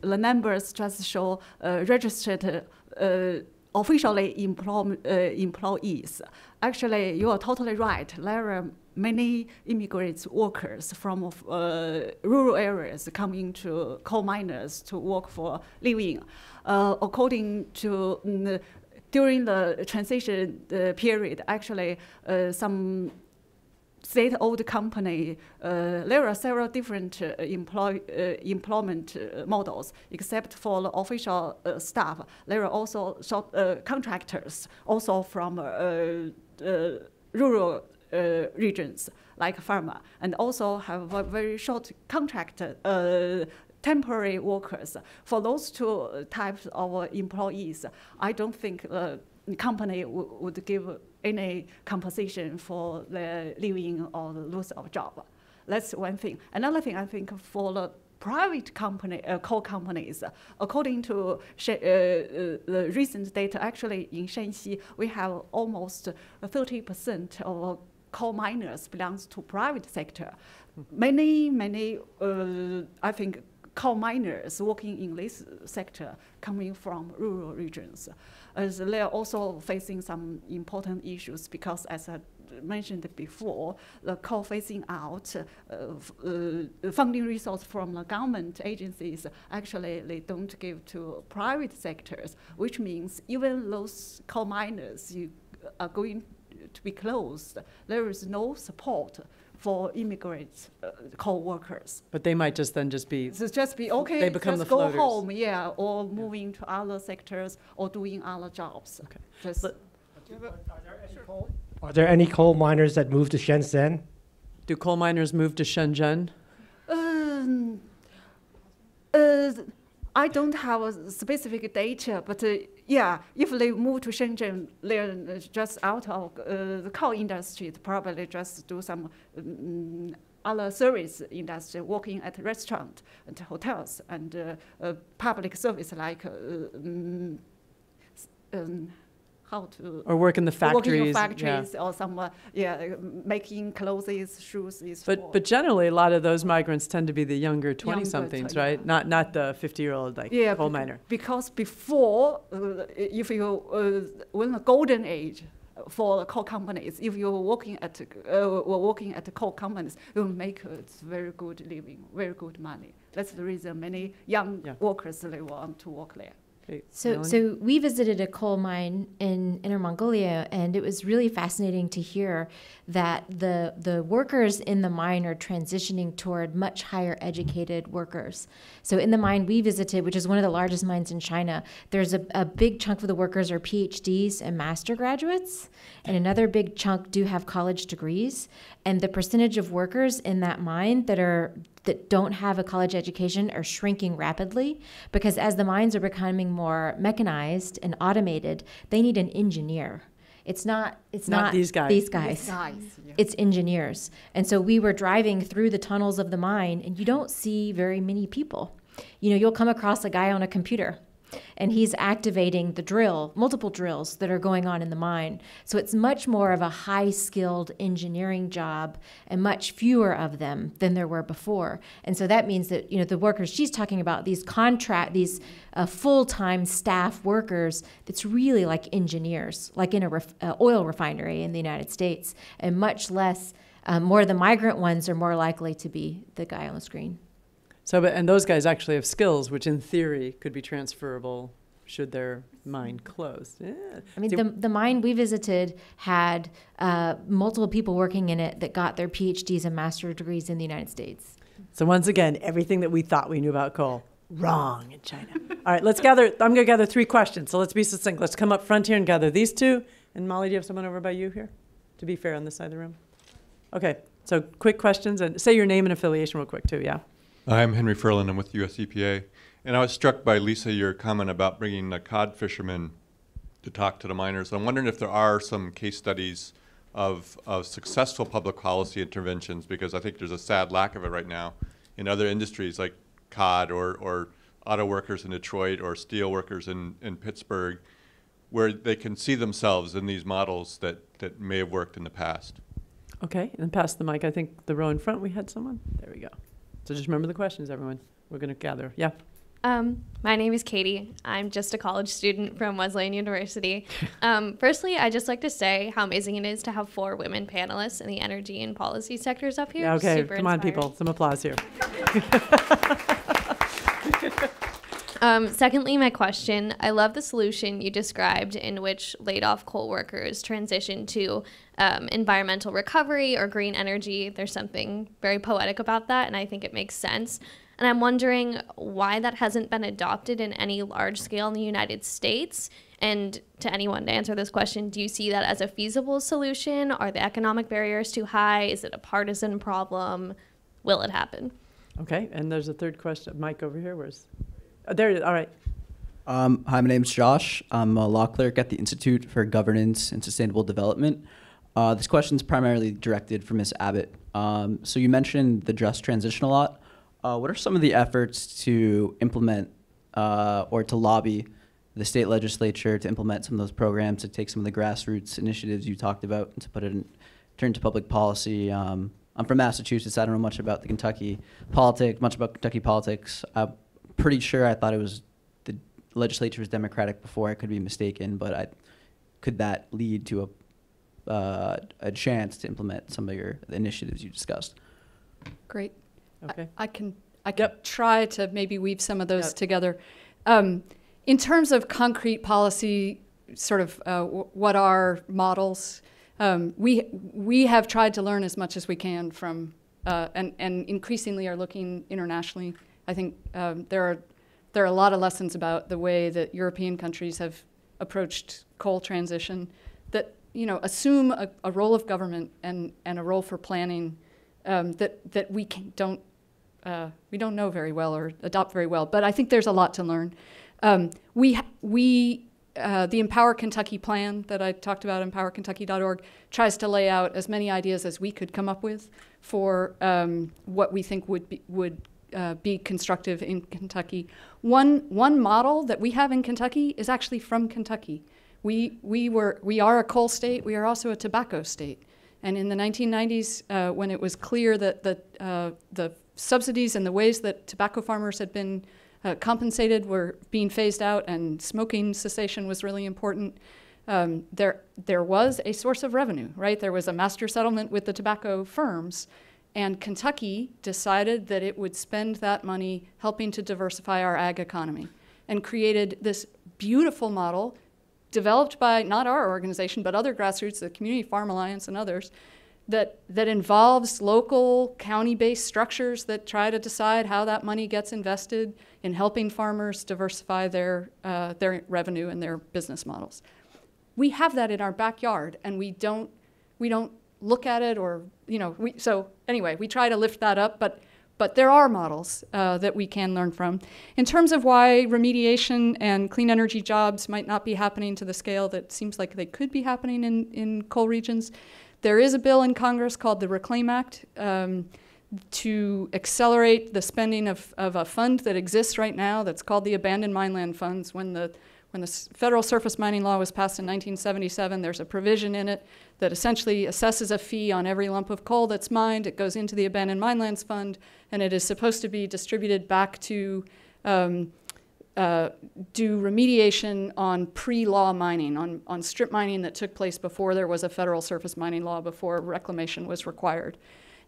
the numbers just show uh, registered uh, officially employ uh, employees. Actually, you are totally right. There are many immigrants, workers from uh, rural areas coming to coal miners to work for living. Uh, according to, mm, during the transition uh, period, actually uh, some state-owned company, uh, there are several different uh, employ, uh, employment uh, models, except for the official uh, staff. There are also short, uh, contractors, also from uh, uh, rural uh, regions, like pharma, and also have a very short contract uh, temporary workers. For those two types of employees, I don't think the company would give any compensation for the leaving or the loss of job. That's one thing. Another thing, I think, for the private company, uh, coal companies. According to uh, the recent data, actually in Shanxi, we have almost thirty percent of coal miners belongs to private sector. Many, many, uh, I think, coal miners working in this sector coming from rural regions. As they are also facing some important issues because, as I mentioned before, the coal phasing out, uh, uh, funding resource from the government agencies, actually they don't give to private sectors, which means even those coal miners you are going to be closed, there is no support for immigrant uh, coal workers. But they might just then just be... So just be, okay, they become just the go home, yeah, or moving yeah. to other sectors or doing other jobs. Okay. Just Let, do you have a, are, there any coal, are there any coal miners that move to Shenzhen? Do coal miners move to Shenzhen? Um, uh, I don't have a specific data, but uh, yeah, if they move to Shenzhen, they're just out of uh, the coal industry, probably just do some um, other service industry, working at restaurant and hotels and uh, uh, public service like uh, um, um, how to or work in the factories, in factories yeah. or some uh, yeah, making clothes, shoes. Is but for. but generally, a lot of those migrants tend to be the younger twenty-somethings, right? Yeah. Not not the fifty-year-old like yeah, coal miner. Because before, uh, if you uh, when the golden age for the coal companies, if you're working at uh, were working at the coal companies, you make a very good living, very good money. That's the reason many young yeah. workers they want to work there. So, so we visited a coal mine in Inner Mongolia, and it was really fascinating to hear that the, the workers in the mine are transitioning toward much higher educated workers. So in the mine we visited, which is one of the largest mines in China, there's a, a big chunk of the workers are P H Ds and master graduates, and another big chunk do have college degrees. And the percentage of workers in that mine that are that don't have a college education are shrinking rapidly because as the mines are becoming more mechanized and automated, they need an engineer. It's not it's not, not these guys. These guys. These guys. Yeah. It's engineers. And so we were driving through the tunnels of the mine, and you don't see very many people. You know, you'll come across a guy on a computer, and he's activating the drill, multiple drills that are going on in the mine. So it's much more of a high-skilled engineering job and much fewer of them than there were before. And so that means that, you know, the workers she's talking about, these contract, these uh, full-time staff workers, it's really like engineers, like in a ref uh, oil refinery in the United States, and much less, uh, more of the migrant ones are more likely to be the guy on the screen. So, but, and those guys actually have skills, which in theory could be transferable should their mine close. Yeah. I mean, the, the mine we visited had uh, multiple people working in it that got their P H Ds and master's degrees in the United States. So once again, everything that we thought we knew about coal, wrong in China. All right, let's gather, I'm going to gather three questions. So let's be succinct. Let's come up front here and gather these two. And Molly, do you have someone over by you here? To be fair, on this side of the room. Okay, so quick questions. And say your name and affiliation real quick too, yeah. I'm Henry Furlan. I'm with U S E P A. And I was struck by, Lisa, your comment about bringing the cod fishermen to talk to the miners. I'm wondering if there are some case studies of, of successful public policy interventions, because I think there's a sad lack of it right now in other industries like cod or, or auto workers in Detroit or steel workers in, in Pittsburgh, where they can see themselves in these models that, that may have worked in the past. Okay. And pass the mic. I think the row in front, we had someone. There we go. So just remember the questions, everyone. We're going to gather. Yeah. Um, my name is Katie. I'm just a college student from Wesleyan University. Um, firstly, I'd just like to say how amazing it is to have four women panelists in the energy and policy sectors up here. Yeah, okay, Super come inspired. on, people. Some applause here. Um, secondly, my question, I love the solution you described in which laid off coal workers transition to um, environmental recovery or green energy. There's something very poetic about that, and I think it makes sense. And I'm wondering why that hasn't been adopted in any large scale in the United States. And to anyone to answer this question, do you see that as a feasible solution? Are the economic barriers too high? Is it a partisan problem? Will it happen? Okay, and there's a third question. Mike over here, where's... Oh, there it is. All right. Um, hi, my name's Josh. I'm a law clerk at the Institute for Governance and Sustainable Development. Uh, this question's primarily directed for Miz Abbott. Um, so you mentioned the just transition a lot. Uh, what are some of the efforts to implement uh, or to lobby the state legislature to implement some of those programs, to take some of the grassroots initiatives you talked about and to put it in, turn to public policy? Um, I'm from Massachusetts. I don't know much about the Kentucky politics, much about Kentucky politics. I'm pretty sure I thought it was the legislature was Democratic before. I could be mistaken, but I, could that lead to a, uh, a chance to implement some of your the initiatives you discussed? Great. Okay. I, I can I can yep. try to maybe weave some of those yep. together. Um, in terms of concrete policy, sort of uh, w what are models? Um, we we have tried to learn as much as we can from, uh, and and increasingly are looking internationally. I think um, there are there are a lot of lessons about the way that European countries have approached coal transition that you know assume a, a role of government and and a role for planning um, that that we can, don't uh, we don't know very well or adopt very well. But I think there's a lot to learn. Um, we we. Uh, the Empower Kentucky plan that I talked about, empower kentucky dot org, tries to lay out as many ideas as we could come up with for um, what we think would be, would uh, be constructive in Kentucky. One one model that we have in Kentucky is actually from Kentucky. We we were we are a coal state. We are also a tobacco state. And in the nineteen nineties, uh, when it was clear that the uh, the subsidies and the ways that tobacco farmers had been Uh, compensated were being phased out, and smoking cessation was really important. Um, there, there was a source of revenue, right? There was a master settlement with the tobacco firms, and Kentucky decided that it would spend that money helping to diversify our ag economy, and created this beautiful model developed by not our organization, but other grassroots, the Community Farm Alliance and others, that, that involves local county-based structures that try to decide how that money gets invested in helping farmers diversify their, uh, their revenue and their business models. We have that in our backyard, and we don't, we don't look at it or, you know, we, so anyway, we try to lift that up, but, but there are models uh, that we can learn from. In terms of why remediation and clean energy jobs might not be happening to the scale that seems like they could be happening in, in coal regions, there is a bill in Congress called the Reclaim Act um, to accelerate the spending of, of a fund that exists right now that's called the Abandoned Mineland Funds. When the, when the Federal Surface Mining Law was passed in nineteen seventy-seven, there's a provision in it that essentially assesses a fee on every lump of coal that's mined. It goes into the Abandoned Minelands Fund, and it is supposed to be distributed back to um, Uh, do remediation on pre-law mining, on, on strip mining that took place before there was a federal surface mining law, before reclamation was required.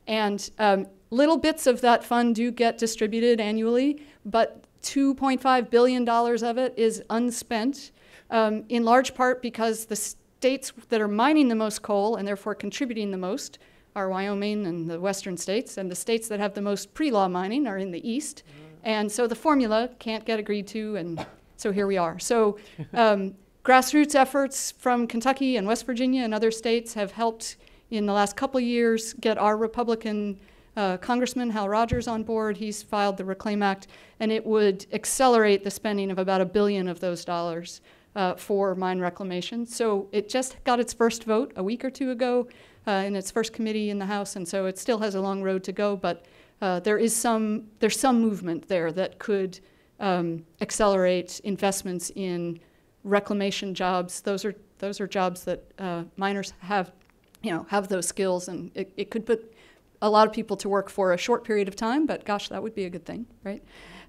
And um, little bits of that fund do get distributed annually, but two point five billion dollars of it is unspent, um, in large part because the states that are mining the most coal and therefore contributing the most are Wyoming and the western states, and the states that have the most pre-law mining are in the east. Mm-hmm. And so the formula can't get agreed to, and so here we are. So um, grassroots efforts from Kentucky and West Virginia and other states have helped in the last couple of years get our Republican uh, Congressman Hal Rogers on board. He's filed the Reclaim Act, and it would accelerate the spending of about a billion of those dollars uh, for mine reclamation. So it just got its first vote a week or two ago uh, in its first committee in the House, and so it still has a long road to go, but Uh, there is some, there's some movement there that could um, accelerate investments in reclamation jobs. Those are, those are jobs that uh, miners have, you know, have those skills, and it, it could put a lot of people to work for a short period of time, but gosh, that would be a good thing, right?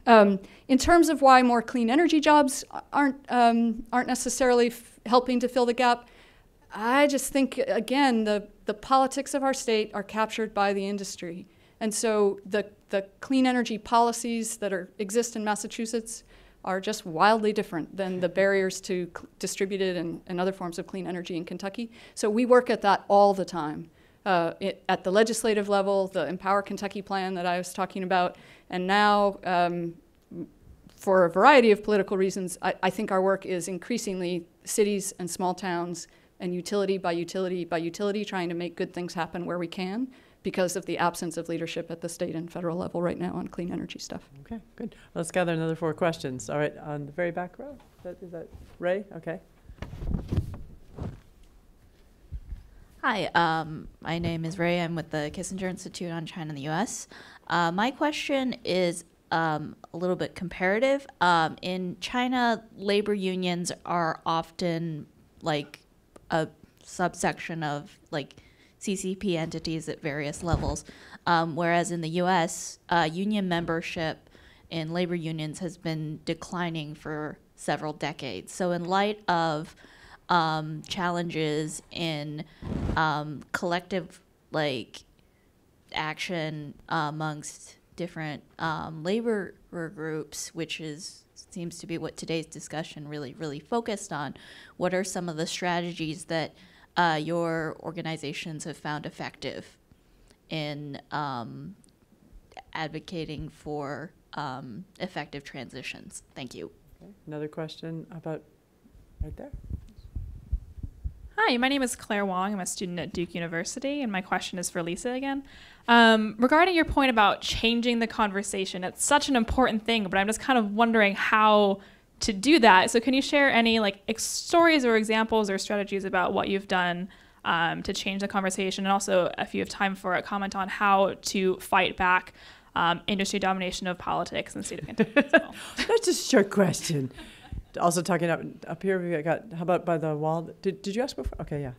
Um, in terms of why more clean energy jobs aren't, um, aren't necessarily f helping to fill the gap, I just think, again, the, the politics of our state are captured by the industry. And so the, the clean energy policies that are, exist in Massachusetts are just wildly different than the barriers to distributed and, and other forms of clean energy in Kentucky. So we work at that all the time. Uh, it, at the legislative level, the Empower Kentucky plan that I was talking about, and now um, for a variety of political reasons, I, I think our work is increasingly cities and small towns and utility by utility by utility, trying to make good things happen where we can, because of the absence of leadership at the state and federal level right now on clean energy stuff. Okay, good. Let's gather another four questions. All right, on the very back row. Is that, is that Ray? Okay. Hi, um, my name is Ray. I'm with the Kissinger Institute on China and the U S. Uh, my question is um, a little bit comparative. Um, in China, labor unions are often like a subsection of like C C P entities at various levels, um, whereas in the U S, uh, union membership in labor unions has been declining for several decades. So in light of um, challenges in um, collective like action uh, amongst different um, labor groups, which is seems to be what today's discussion really, really focused on, what are some of the strategies that Uh, your organizations have found effective in um, advocating for um, effective transitions? Thank you. Okay. Another question about right there. Hi, my name is Claire Wong. I'm a student at Duke University, and my question is for Lisa again. Um, regarding your point about changing the conversation, it's such an important thing, but I'm just kind of wondering how to do that. So can you share any like stories or examples or strategies about what you've done um, to change the conversation? And also, if you have time for it, comment on how to fight back um, industry domination of politics in the state of Kentucky as well. That's a short question. Also talking up, up here, we got, how about by the wall? Did, did you ask before? Okay, yeah.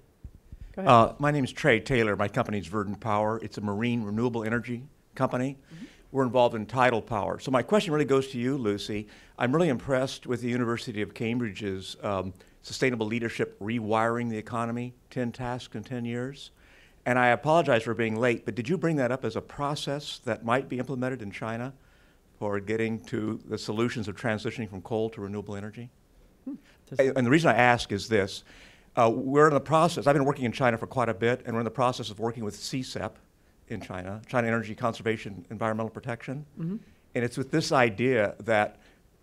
Go ahead. Uh, my name is Trey Taylor. My company is Verdant Power. It's a marine renewable energy company. Mm-hmm. We're involved in tidal power. So my question really goes to you, Lucy. I'm really impressed with the University of Cambridge's um, Sustainable Leadership Rewiring the Economy, ten tasks in ten years. And I apologize for being late, but did you bring that up as a process that might be implemented in China for getting to the solutions of transitioning from coal to renewable energy? Hmm. And the reason I ask is this. Uh, we're in the process, I've been working in China for quite a bit, and we're in the process of working with C SEP, in China, China Energy Conservation Environmental Protection. Mm-hmm. And it's with this idea that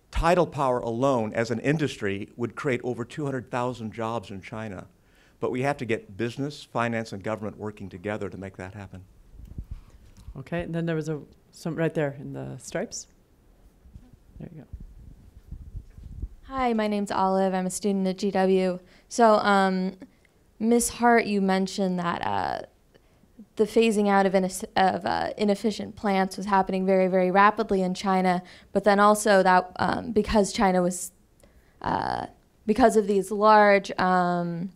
tidal power alone as an industry would create over two hundred thousand jobs in China. But we have to get business, finance, and government working together to make that happen. Okay, and then there was a, some right there in the stripes. There you go. Hi, my name's Olive. I'm a student at G W. So, um, Miz Hart, you mentioned that uh, the phasing out of, ineff of uh, inefficient plants was happening very, very rapidly in China, but then also that um, because China was, uh, because of these large um,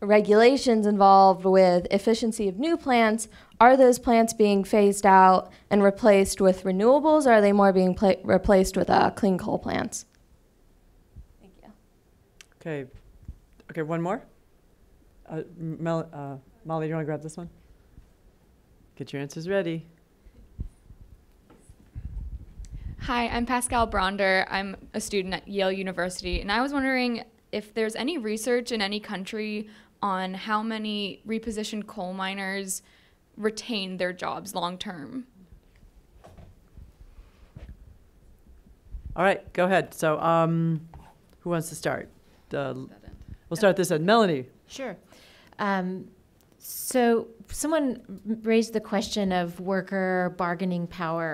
regulations involved with efficiency of new plants, are those plants being phased out and replaced with renewables, or are they more being pla replaced with uh, clean coal plants? Thank you. Okay. Okay, one more. Uh, Mel uh Molly, do you want to grab this one? Get your answers ready. Hi, I'm Pascal Bronder. I'm a student at Yale University, and I was wondering if there's any research in any country on how many repositioned coal miners retain their jobs long-term. All right, go ahead. So um, who wants to start? The, we'll okay. start this end. Melanie. Sure. Um, So someone raised the question of worker bargaining power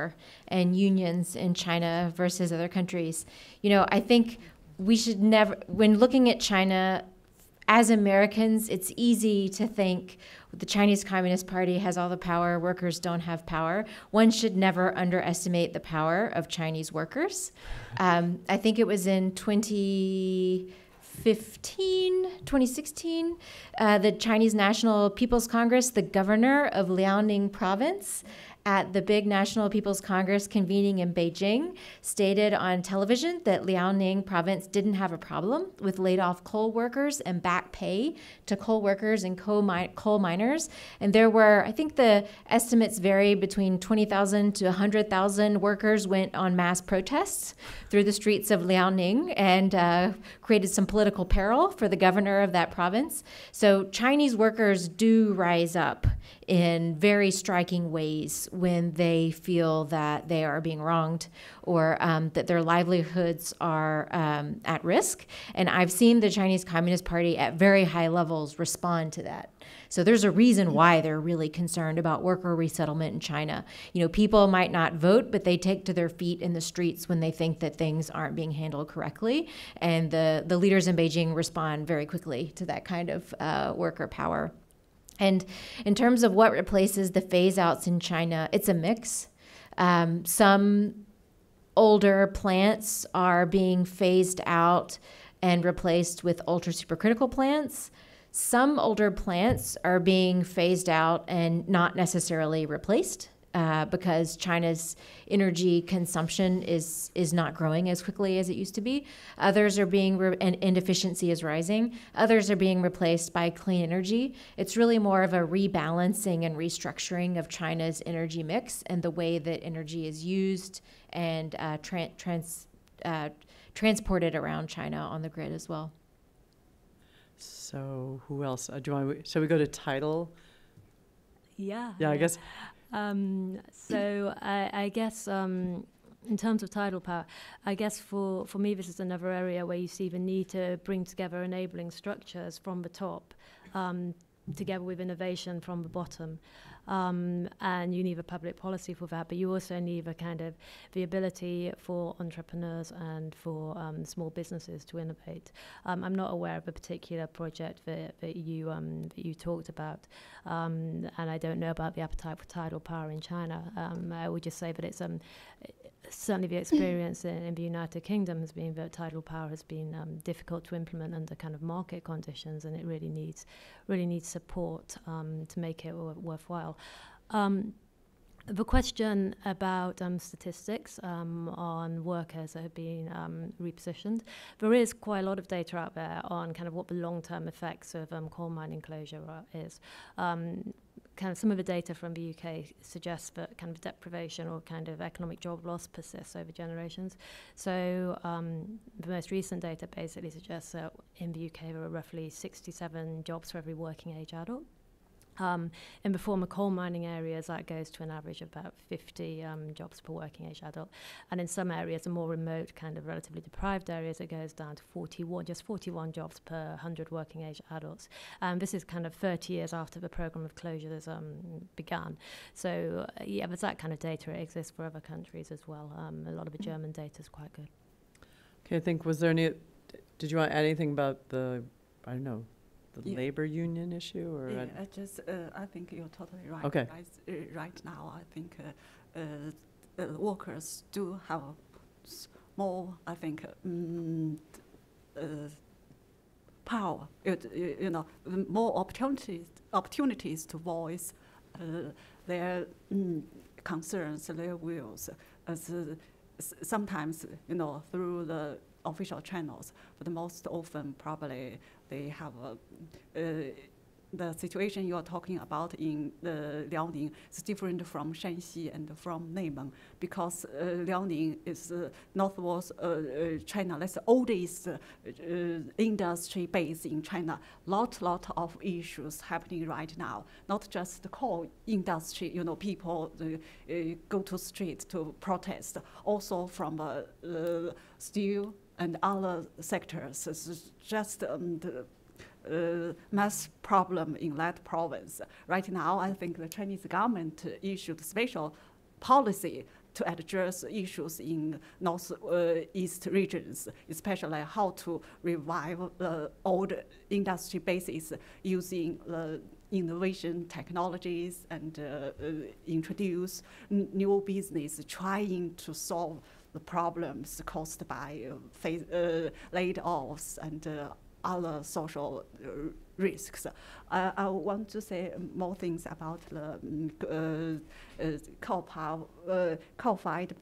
and unions in China versus other countries. You know, I think we should never, when looking at China, as Americans, it's easy to think the Chinese Communist Party has all the power, workers don't have power. One should never underestimate the power of Chinese workers. Um, I think it was in twenty fifteen, twenty sixteen, uh, the Chinese National People's Congress, the governor of Liaoning province at the big National People's Congress convening in Beijing stated on television that Liaoning province didn't have a problem with laid off coal workers and back pay to coal workers and coal, mi coal miners. And there were, I think the estimates vary between twenty thousand to one hundred thousand workers went on mass protests through the streets of Liaoning and uh, created some political peril for the governor of that province. So Chinese workers do rise up in very striking ways when they feel that they are being wronged or um, that their livelihoods are um, at risk. And I've seen the Chinese Communist Party at very high levels respond to that. So there's a reason why they're really concerned about worker resettlement in China. You know, people might not vote, but they take to their feet in the streets when they think that things aren't being handled correctly. And the, the leaders in Beijing respond very quickly to that kind of uh, worker power. And in terms of what replaces the phase-outs in China, it's a mix. Um, some older plants are being phased out and replaced with ultra-supercritical plants. Some older plants are being phased out and not necessarily replaced uh, because China's energy consumption is, is not growing as quickly as it used to be. Others are being, re and, and efficiency is rising. Others are being replaced by clean energy. It's really more of a rebalancing and restructuring of China's energy mix and the way that energy is used and uh, tra trans uh, transported around China on the grid as well. So who else? Uh, do I, shall we go to title? Yeah. Yeah, I guess. Um, so I, I guess um, in terms of tidal power, I guess for, for me this is another area where you see the need to bring together enabling structures from the top um, together with innovation from the bottom. Um, and you need a public policy for that, but you also need a kind of the ability for entrepreneurs and for um, small businesses to innovate. Um, I'm not aware of a particular project that, that, you, um, that you talked about, um, and I don't know about the appetite for tidal power in China. Um, I would just say that it's um, certainly the experience in, in the United Kingdom has been that tidal power has been um, difficult to implement under kind of market conditions, and it really needs, really needs support um, to make it worthwhile. Um, the question about um, statistics um, on workers that have been um, repositioned, there is quite a lot of data out there on kind of what the long-term effects of um, coal mining closure are, is. Um, Kind of some of the data from the U K suggests that kind of deprivation or kind of economic job loss persists over generations. So um, the most recent data basically suggests that in the U K there are roughly sixty-seven jobs for every working age adult. Um, in the former coal mining areas, that goes to an average of about fifty um, jobs per working age adult. And in some areas, the more remote, kind of relatively deprived areas, it goes down to forty-one, just forty-one jobs per one hundred working age adults. And um, this is kind of thirty years after the program of closure has um, begun. So uh, yeah, but that kind of data it exists for other countries as well. Um, a lot of the German data is quite good. Okay, I think, was there any, did you want to add anything about the, I don't know, the yeah. labor union issue, or yeah, I, I just uh, I think you're totally right. Okay. I, uh, right now, I think uh, uh, uh, workers do have more. I think um, uh, power. It, you know, more opportunities opportunities to voice uh, their um, concerns, their wills. As uh, sometimes you know through the official channels, but most often probably they have a, uh, the situation you are talking about in uh, Liaoning is different from Shanxi and from Neimeng, because uh, Liaoning is uh, northwest uh, uh, China. That's the oldest uh, uh, industry base in China. Lot, lot of issues happening right now. Not just the coal industry. You know, people uh, uh, go to street to protest. Also from uh, uh, steel and other sectors. It's just um, the uh, mass problem in that province. Right now, I think the Chinese government issued special policy to address issues in northeast uh, regions, especially how to revive the old industry bases using the innovation technologies and uh, uh, introduce n new business, trying to solve the problems caused by uh, uh, laid-offs and uh, other social uh, risks. Uh, I want to say more things about the uh, uh, coal power, uh, coal-fired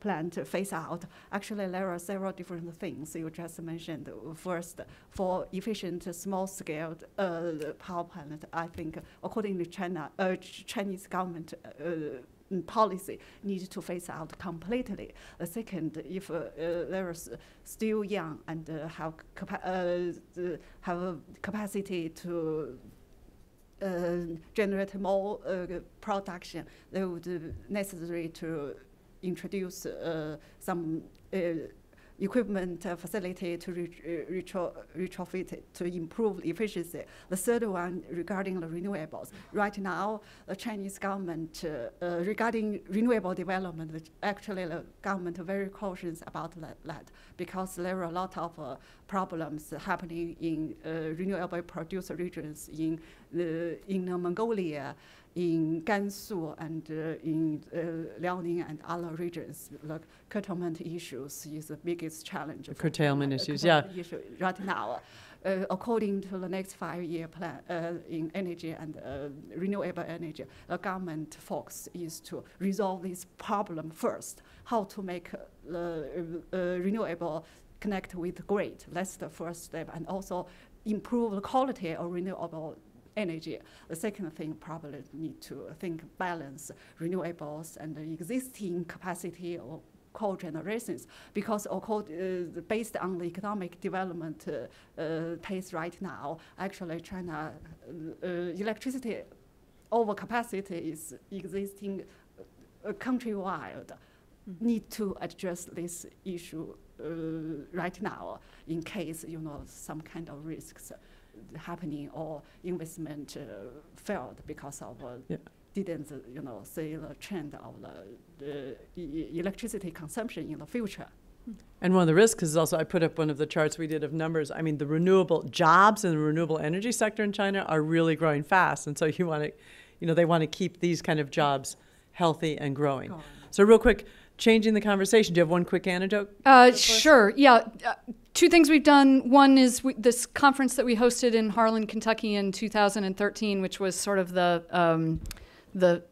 plant phase-out. Actually, there are several different things you just mentioned. First, for efficient small-scale uh, power plant, I think according to China, uh, Chinese government uh, policy needs to phase out completely. The second, if uh, uh, there is still young and uh, have, capa uh, have capacity to uh, generate more uh, production, they would uh, necessary to introduce uh, some uh, equipment uh, facility to retro retrofit it, to improve efficiency. The third one regarding the renewables. Right now, the Chinese government uh, uh, regarding renewable development, which actually the government very cautious about that, that because there are a lot of uh, problems happening in uh, renewable producer regions in the Inner Mongolia, in Gansu, and uh, in uh, Liaoning and other regions. Like curtailment issues is the biggest challenge. Curtailment for, uh, issues, curtailment yeah. Issue right now, uh, according to the next five-year plan uh, in energy and uh, renewable energy, the government focus is to resolve this problem first, how to make uh, the uh, renewable connect with grid. That's the first step, and also improve the quality of renewable energy. The second thing, probably need to think balance renewables and the existing capacity of coal generations, because of coal, uh, based on the economic development uh, uh, pace right now, actually China uh, uh, electricity overcapacity is existing uh, countrywide. Mm-hmm. Need to address this issue uh, right now in case, you know, some kind of risks happening or investment uh, failed because of uh, yeah. didn't uh, you know see the trend of the, the electricity consumption in the future. And one of the risks is also, I put up one of the charts we did of numbers. I mean, the renewable jobs in the renewable energy sector in China are really growing fast, and so you want to, you know, they want to keep these kind of jobs healthy and growing. Oh. So real quick, changing the conversation. Do you have one quick anecdote? Uh, sure. Yeah. Uh, Two things we've done. One is we, this conference that we hosted in Harlan, Kentucky in two thousand thirteen, which was sort of the, um, the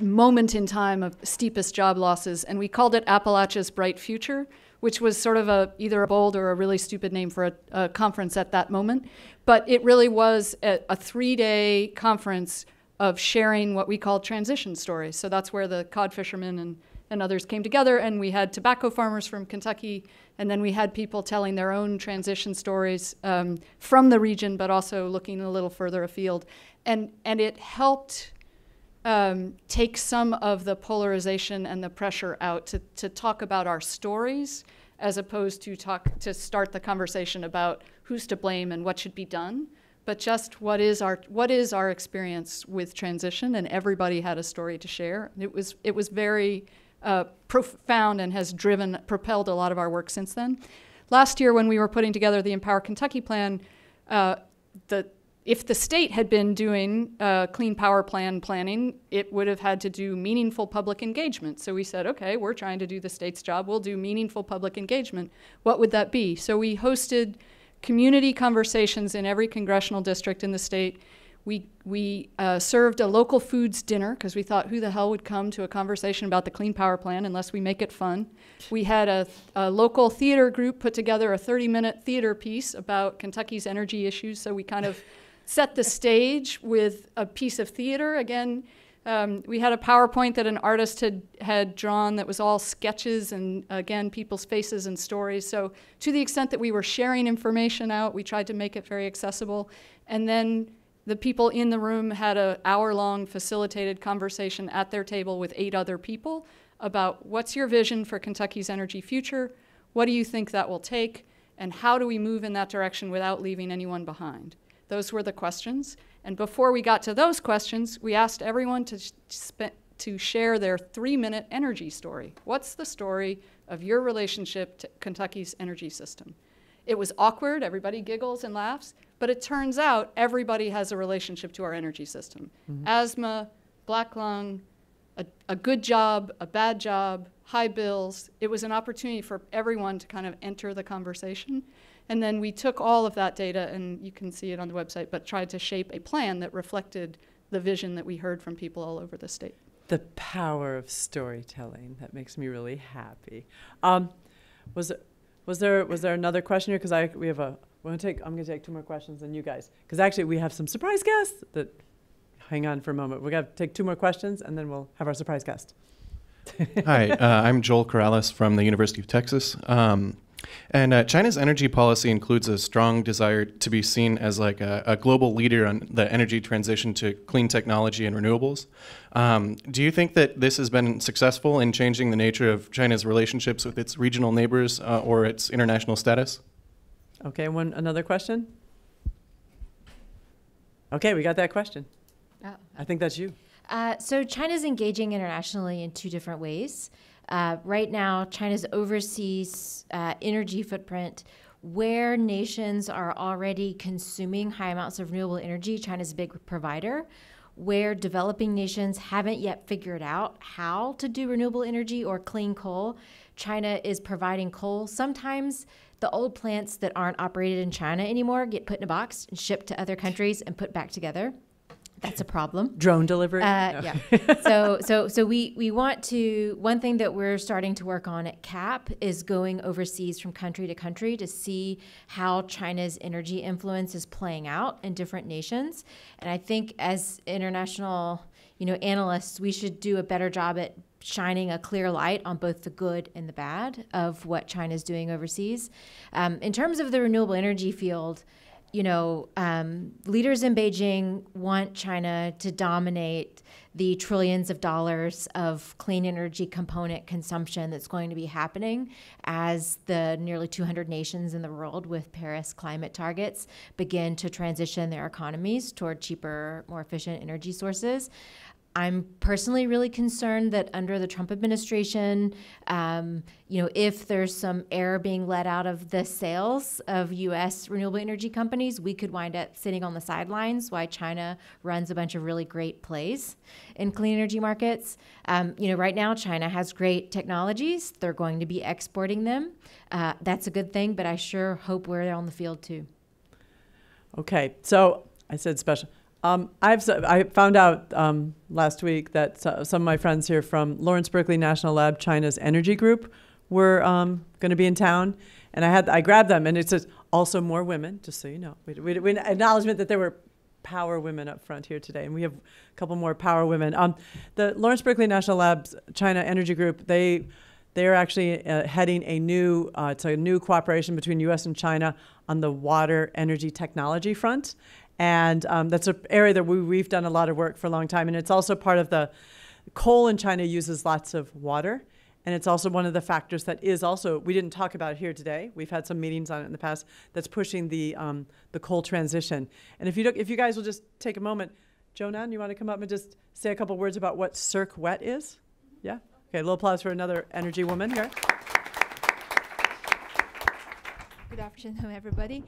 moment in time of steepest job losses. And we called it Appalachia's Bright Future, which was sort of a, either a bold or a really stupid name for a, a conference at that moment. But it really was a, a three-day conference of sharing what we call transition stories. So that's where the cod fishermen and and others came together, and we had tobacco farmers from Kentucky, and then we had people telling their own transition stories um, from the region, but also looking a little further afield. And, and it helped um, take some of the polarization and the pressure out to, to talk about our stories, as opposed to talk to start the conversation about who's to blame and what should be done, but just what is our what is our experience with transition, and everybody had a story to share. It was it was very Uh, profound and has driven, propelled a lot of our work since then. Last year when we were putting together the Empower Kentucky Plan, uh, the, if the state had been doing uh, Clean Power Plan planning, it would have had to do meaningful public engagement. So we said, okay, we're trying to do the state's job, we'll do meaningful public engagement. What would that be? So we hosted community conversations in every congressional district in the state. We, we uh, served a local foods dinner because we thought who the hell would come to a conversation about the Clean Power Plan unless we make it fun. We had a, a local theater group put together a thirty-minute theater piece about Kentucky's energy issues. So we kind of set the stage with a piece of theater. Again, um, we had a PowerPoint that an artist had, had drawn that was all sketches and, again, people's faces and stories. So to the extent that we were sharing information out, we tried to make it very accessible. And then the people in the room had an hour-long facilitated conversation at their table with eight other people about what's your vision for Kentucky's energy future, what do you think that will take, and how do we move in that direction without leaving anyone behind? Those were the questions. And before we got to those questions, we asked everyone to, sp to share their three-minute energy story. What's the story of your relationship to Kentucky's energy system? It was awkward, everybody giggles and laughs, but it turns out everybody has a relationship to our energy system. Mm-hmm. Asthma, black lung, a, a good job, a bad job, high bills. It was an opportunity for everyone to kind of enter the conversation. And then we took all of that data, and you can see it on the website, but tried to shape a plan that reflected the vision that we heard from people all over the state. The power of storytelling. That makes me really happy. Um, was it? Was there was there another question here? Because I we have a we're gonna take I'm gonna take two more questions than you guys, because actually we have some surprise guests that hang on for a moment. We're gonna take two more questions and then we'll have our surprise guest. Hi, uh, I'm Joel Corrales from the University of Texas. Um, And uh, China's energy policy includes a strong desire to be seen as like a, a global leader on the energy transition to clean technology and renewables. Um, do you think that this has been successful in changing the nature of China's relationships with its regional neighbors uh, or its international status? Okay, one another question? Okay, we got that question. Oh. I think that's you. Uh, so China's engaging internationally in two different ways. Uh, right now, China's overseas uh, energy footprint, where nations are already consuming high amounts of renewable energy, China's a big provider. Where developing nations haven't yet figured out how to do renewable energy or clean coal, China is providing coal. Sometimes the old plants that aren't operated in China anymore get put in a box and shipped to other countries and put back together. That's a problem. Drone delivery? Uh, no. Yeah. So, so, so we, we want to, one thing that we're starting to work on at CAP is going overseas from country to country to see how China's energy influence is playing out in different nations. And I think as international, you know, analysts, we should do a better job at shining a clear light on both the good and the bad of what China's doing overseas. Um, in terms of the renewable energy field, you know, um, leaders in Beijing want China to dominate the trillions of dollars of clean energy component consumption that's going to be happening as the nearly two hundred nations in the world with Paris climate targets begin to transition their economies toward cheaper, more efficient energy sources. I'm personally really concerned that under the Trump administration, um, you know, if there's some air being let out of the sales of U S renewable energy companies, we could wind up sitting on the sidelines while China runs a bunch of really great plays in clean energy markets. Um, you know, right now China has great technologies. They're going to be exporting them. Uh, that's a good thing, but I sure hope we're on the field too. Okay, so I said special. Um, I've, I found out um, last week that so, some of my friends here from Lawrence Berkeley National Lab, China's Energy Group, were um, going to be in town, and I had I grabbed them, and it says also more women, just so you know. We, we, we acknowledgement that there were power women up front here today, and we have a couple more power women. Um, the Lawrence Berkeley National Lab's China Energy Group, they they are actually uh, heading a new uh, it's a new cooperation between U S and China on the water energy technology front. And um, that's an area that we, we've done a lot of work for a long time. And it's also part of the coal in China uses lots of water. And it's also one of the factors that is also, we didn't talk about it here today. We've had some meetings on it in the past that's pushing the, um, the coal transition. And if you, look, if you guys will just take a moment, Jonan, you want to come up and just say a couple words about what CERC-W E T is? Yeah? Okay, a little applause for another energy woman here. Good afternoon, everybody.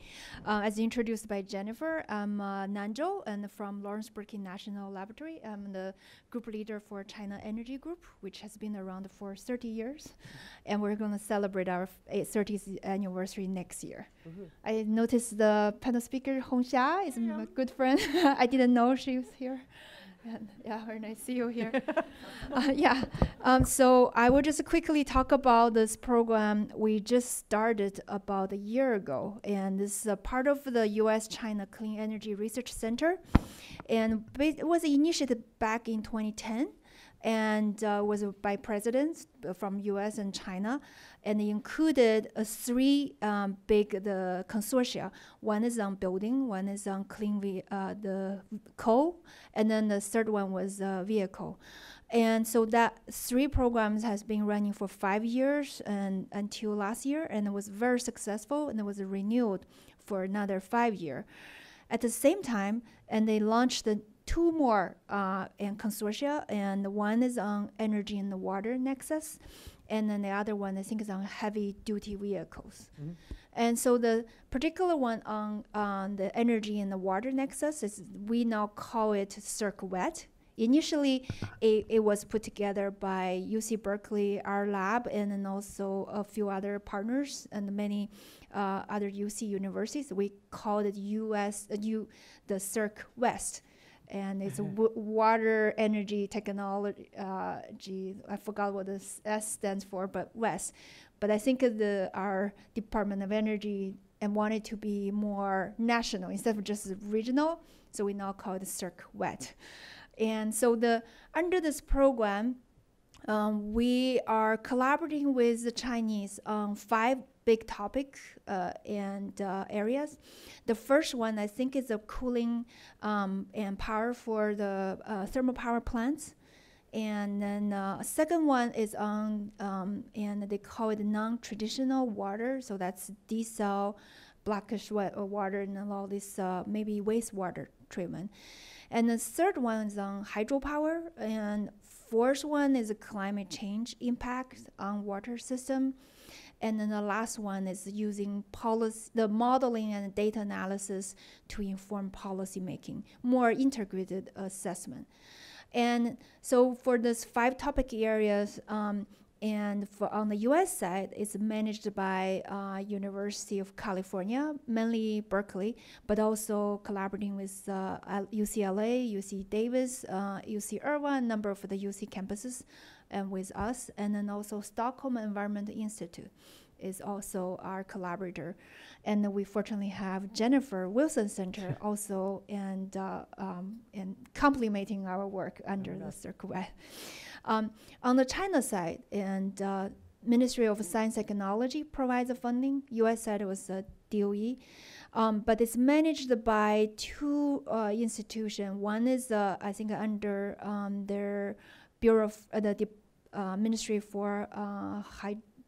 Uh, as introduced by Jennifer, I'm uh, Nanzhou and from Lawrence Berkeley National Laboratory. I'm the group leader for China Energy Group, which has been around for thirty years. And we're going to celebrate our thirtieth anniversary next year. Mm-hmm. I noticed the panel speaker, Hongxia, is yeah. my good friend. I didn't know she was here. And yeah, very nice to see you here. uh, yeah, um, so I will just quickly talk about this program we just started about a year ago. And this is a part of the U S China Clean Energy Research Center. And it was initiated back in twenty ten and uh, was by presidents from U S and China. And it included uh, three um, big the consortia. One is on building, one is on clean ve uh, the coal, and then the third one was uh, vehicle. And so that three programs has been running for five years and until last year, and it was very successful, and it was renewed for another five year. At the same time, and they launched the two more uh, in consortia, and one is on energy and the water nexus, and then the other one I think is on heavy-duty vehicles. Mm-hmm. And so the particular one on, on the energy and the water nexus is we now call it CERC-W E T. Initially, it, it was put together by U C Berkeley, our lab, and then also a few other partners and many uh, other U C universities. We called it U S, uh, U, the CERC-West. And it's w water energy technology. Uh, G, I forgot what the S stands for, but West. But I think the our Department of Energy and wanted to be more national instead of just regional. So we now call it CERC-W E T. And so the under this program, Um, we are collaborating with the Chinese on five big topics uh, and uh, areas. The first one, I think, is the cooling um, and power for the uh, thermal power plants. And then uh, second one is on, um, and they call it non-traditional water. So that's desal, blackish water, and all this uh, maybe wastewater treatment. And the third one is on hydropower. And fourth one is a climate change impact on water system. And then the last one is using policy, the modeling and data analysis to inform policy making, more integrated assessment. And so for these five topic areas, um, and for on the U S side, it's managed by uh, University of California, mainly Berkeley, but also collaborating with uh, U C L A, U C Davis, uh, U C Irvine, a number of the U C campuses, and with us, and then also Stockholm Environment Institute is also our collaborator. And we fortunately have Jennifer Wilson Center also and, uh, um, and complementing our work under the CERC-WET. Um, on the China side, and uh, Ministry of Science and Technology provides the funding. U S side was uh, D O E. Um, but it's managed by two uh, institutions. One is, uh, I think, under um, their Bureau of uh, the uh, Ministry for uh,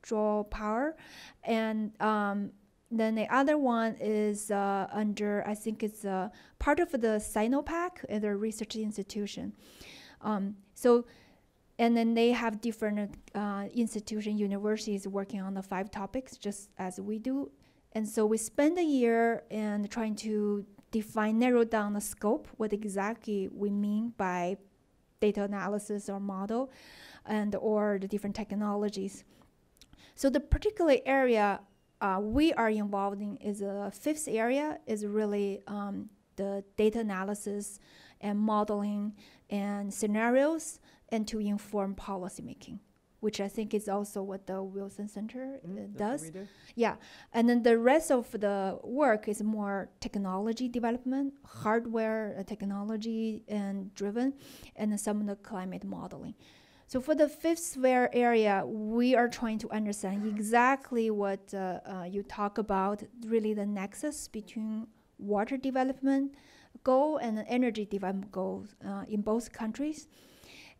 Hydropower, and um, then the other one is uh, under, I think it's uh, part of the Sinopac, uh, the research institution. Um, so, and then they have different uh, institution, universities working on the five topics, just as we do. And so we spend a year in trying to define, narrow down the scope, what exactly we mean by data analysis or model, and or the different technologies. So the particular area uh, we are involved in is a fifth area, is really um, the data analysis and modeling and scenarios, and to inform policymaking, which I think is also what the Wilson Center mm, uh, does. That's what we do. Yeah, and then the rest of the work is more technology development, hardware uh, technology and driven, and some of the climate modeling. So for the fifth sphere area, we are trying to understand exactly what uh, uh, you talk about, really the nexus between water development goal and energy development goals uh, in both countries.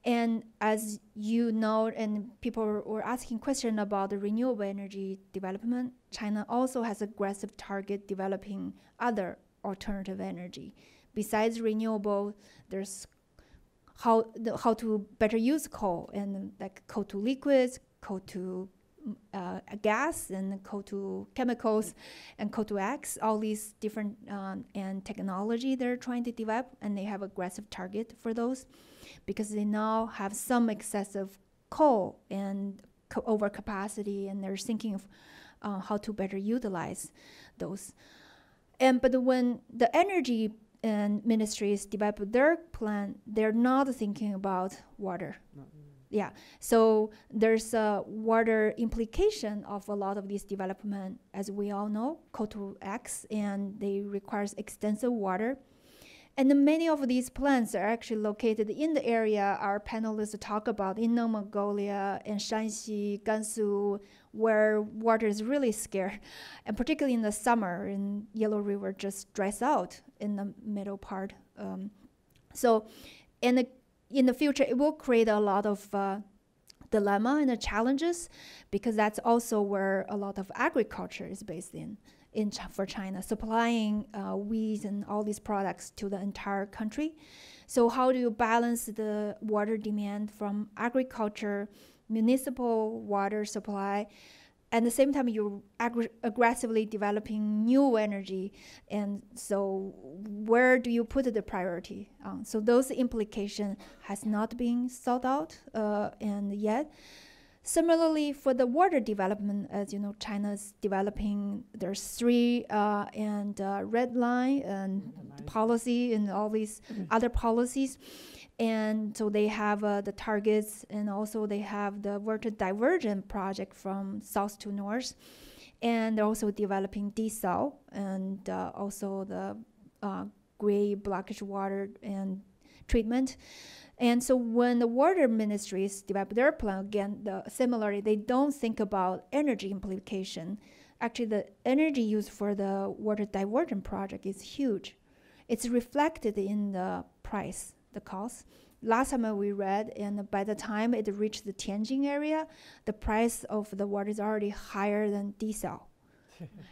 And as you know, and people were asking questions about the renewable energy development, China also has aggressive target developing other alternative energy. Besides renewable, there's how, the, how to better use coal, and like coal to liquids, coal to uh, gas, and coal to chemicals, and coal to X, all these different um, and technology they're trying to develop, and they have aggressive target for those, because they now have some excessive coal and co overcapacity, and they're thinking of uh, how to better utilize those. And but when the energy and ministries develop their plan, they're not thinking about water. No. Yeah, so there's a water implication of a lot of these development, as we all know, coal to X, and they requires extensive water. And then many of these plants are actually located in the area our panelists talk about, Inner Mongolia and Shanxi, Gansu, where water is really scarce, and particularly in the summer, in Yellow River just dries out in the middle part. Um, so in the, in the future, it will create a lot of uh, dilemma and the challenges, because that's also where a lot of agriculture is based in, in Ch for China, supplying uh, weeds and all these products to the entire country. So how do you balance the water demand from agriculture, municipal water supply, at the same time you're ag aggressively developing new energy, and so where do you put the priority on? So those implications has not been sought out uh, and yet. Similarly, for the water development, as you know, China's developing, there's three uh, and uh, red line and line. policy and all these mm-hmm. other policies. And so they have uh, the targets, and also they have the water diversion project from south to north. And they're also developing desal, and uh, also the uh, gray blackish water and treatment. And so when the water ministries develop their plan, again, the, similarly, they don't think about energy implication. Actually, the energy used for the water diversion project is huge. It's reflected in the price, the cost. Last time we read, and by the time it reached the Tianjin area, the price of the water is already higher than diesel.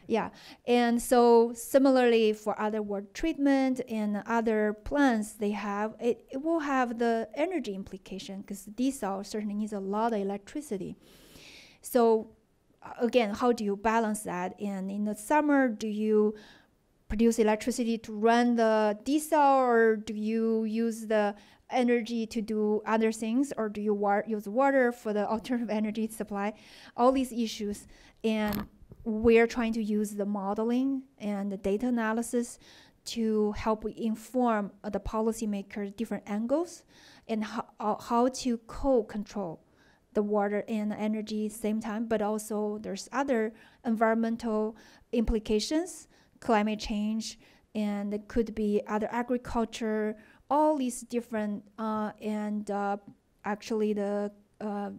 Yeah, and so similarly for other water treatment and other plants they have, it, it will have the energy implication because diesel certainly needs a lot of electricity. So again, how do you balance that? And in the summer, do you produce electricity to run the diesel, or do you use the energy to do other things, or do you wa- use water for the alternative energy supply? All these issues, and we're trying to use the modeling and the data analysis to help inform uh, the policymakers different angles and ho uh, how to co-control the water and the energy at the same time, but also there's other environmental implications, climate change, and it could be other agriculture, all these different uh, and uh, actually the uh,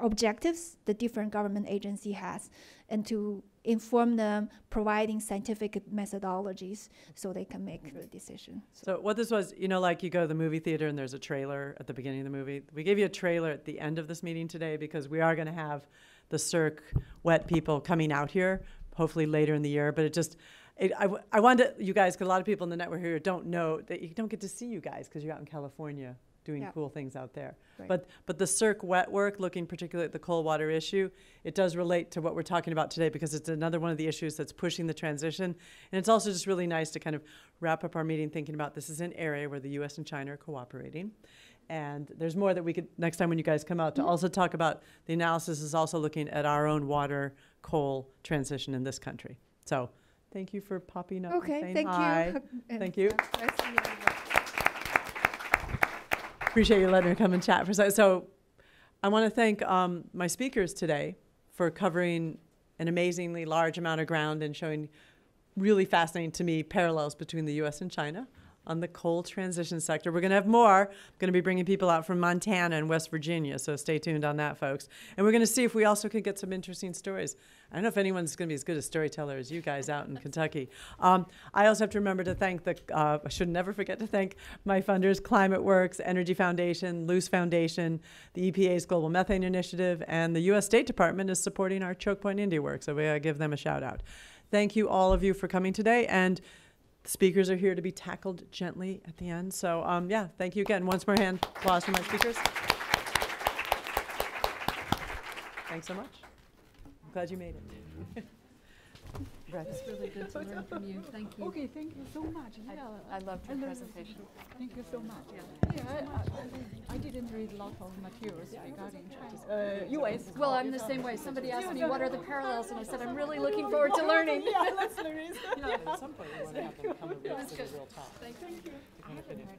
objectives the different government agency has, and to inform them, providing scientific methodologies so they can make the decision. So. so what this was, you know, like you go to the movie theater and there's a trailer at the beginning of the movie. We gave you a trailer at the end of this meeting today because we are going to have the C E R C wet people coming out here, hopefully later in the year, but it just, It, I, I wanted you guys, because a lot of people in the network here don't know that you don't get to see you guys because you're out in California doing yeah. cool things out there. Right. But but the C E R C wet work, looking particularly at the cold water issue, it does relate to what we're talking about today because it's another one of the issues that's pushing the transition. And it's also just really nice to kind of wrap up our meeting thinking about this is an area where the U S and China are cooperating. And there's more that we could, next time when you guys come out, to mm-hmm. also talk about. The analysis is also looking at our own water, coal transition in this country. So. Thank you for popping up. Okay, and thank, hi. You. thank you. Thank you. Appreciate you letting her come and chat for a second. So I want to thank um, my speakers today for covering an amazingly large amount of ground and showing really fascinating to me parallels between the U S and China on the coal transition sector. We're going to have more. I'm going to be bringing people out from Montana and West Virginia, so stay tuned on that, folks. And we're going to see if we also could get some interesting stories. I don't know if anyone's going to be as good a storyteller as you guys out in Kentucky. Um, I also have to remember to thank the, uh, I should never forget to thank my funders, Climate Works, Energy Foundation, Luce Foundation, the E P A's Global Methane Initiative, and the U S State Department is supporting our Choke Point India work, so we uh, give them a shout out. Thank you, all of you, for coming today, and speakers are here to be tackled gently at the end. So um, yeah, thank you again. Once more hand applause for my speakers. Thanks so much. I'm glad you made it. It's really good to learn from you. Thank you. Okay, thank you so much. Yeah. I, I loved your I presentation. Loved thank you so much. Yeah, yeah I, I, I didn't read a lot of materials regarding China. Uh, U S. Well, I'm the same way. Somebody asked me what are the parallels, and I said I'm really looking forward to learning. Yeah, let's learn. At some point, we want to have them come and real talk. Thank you.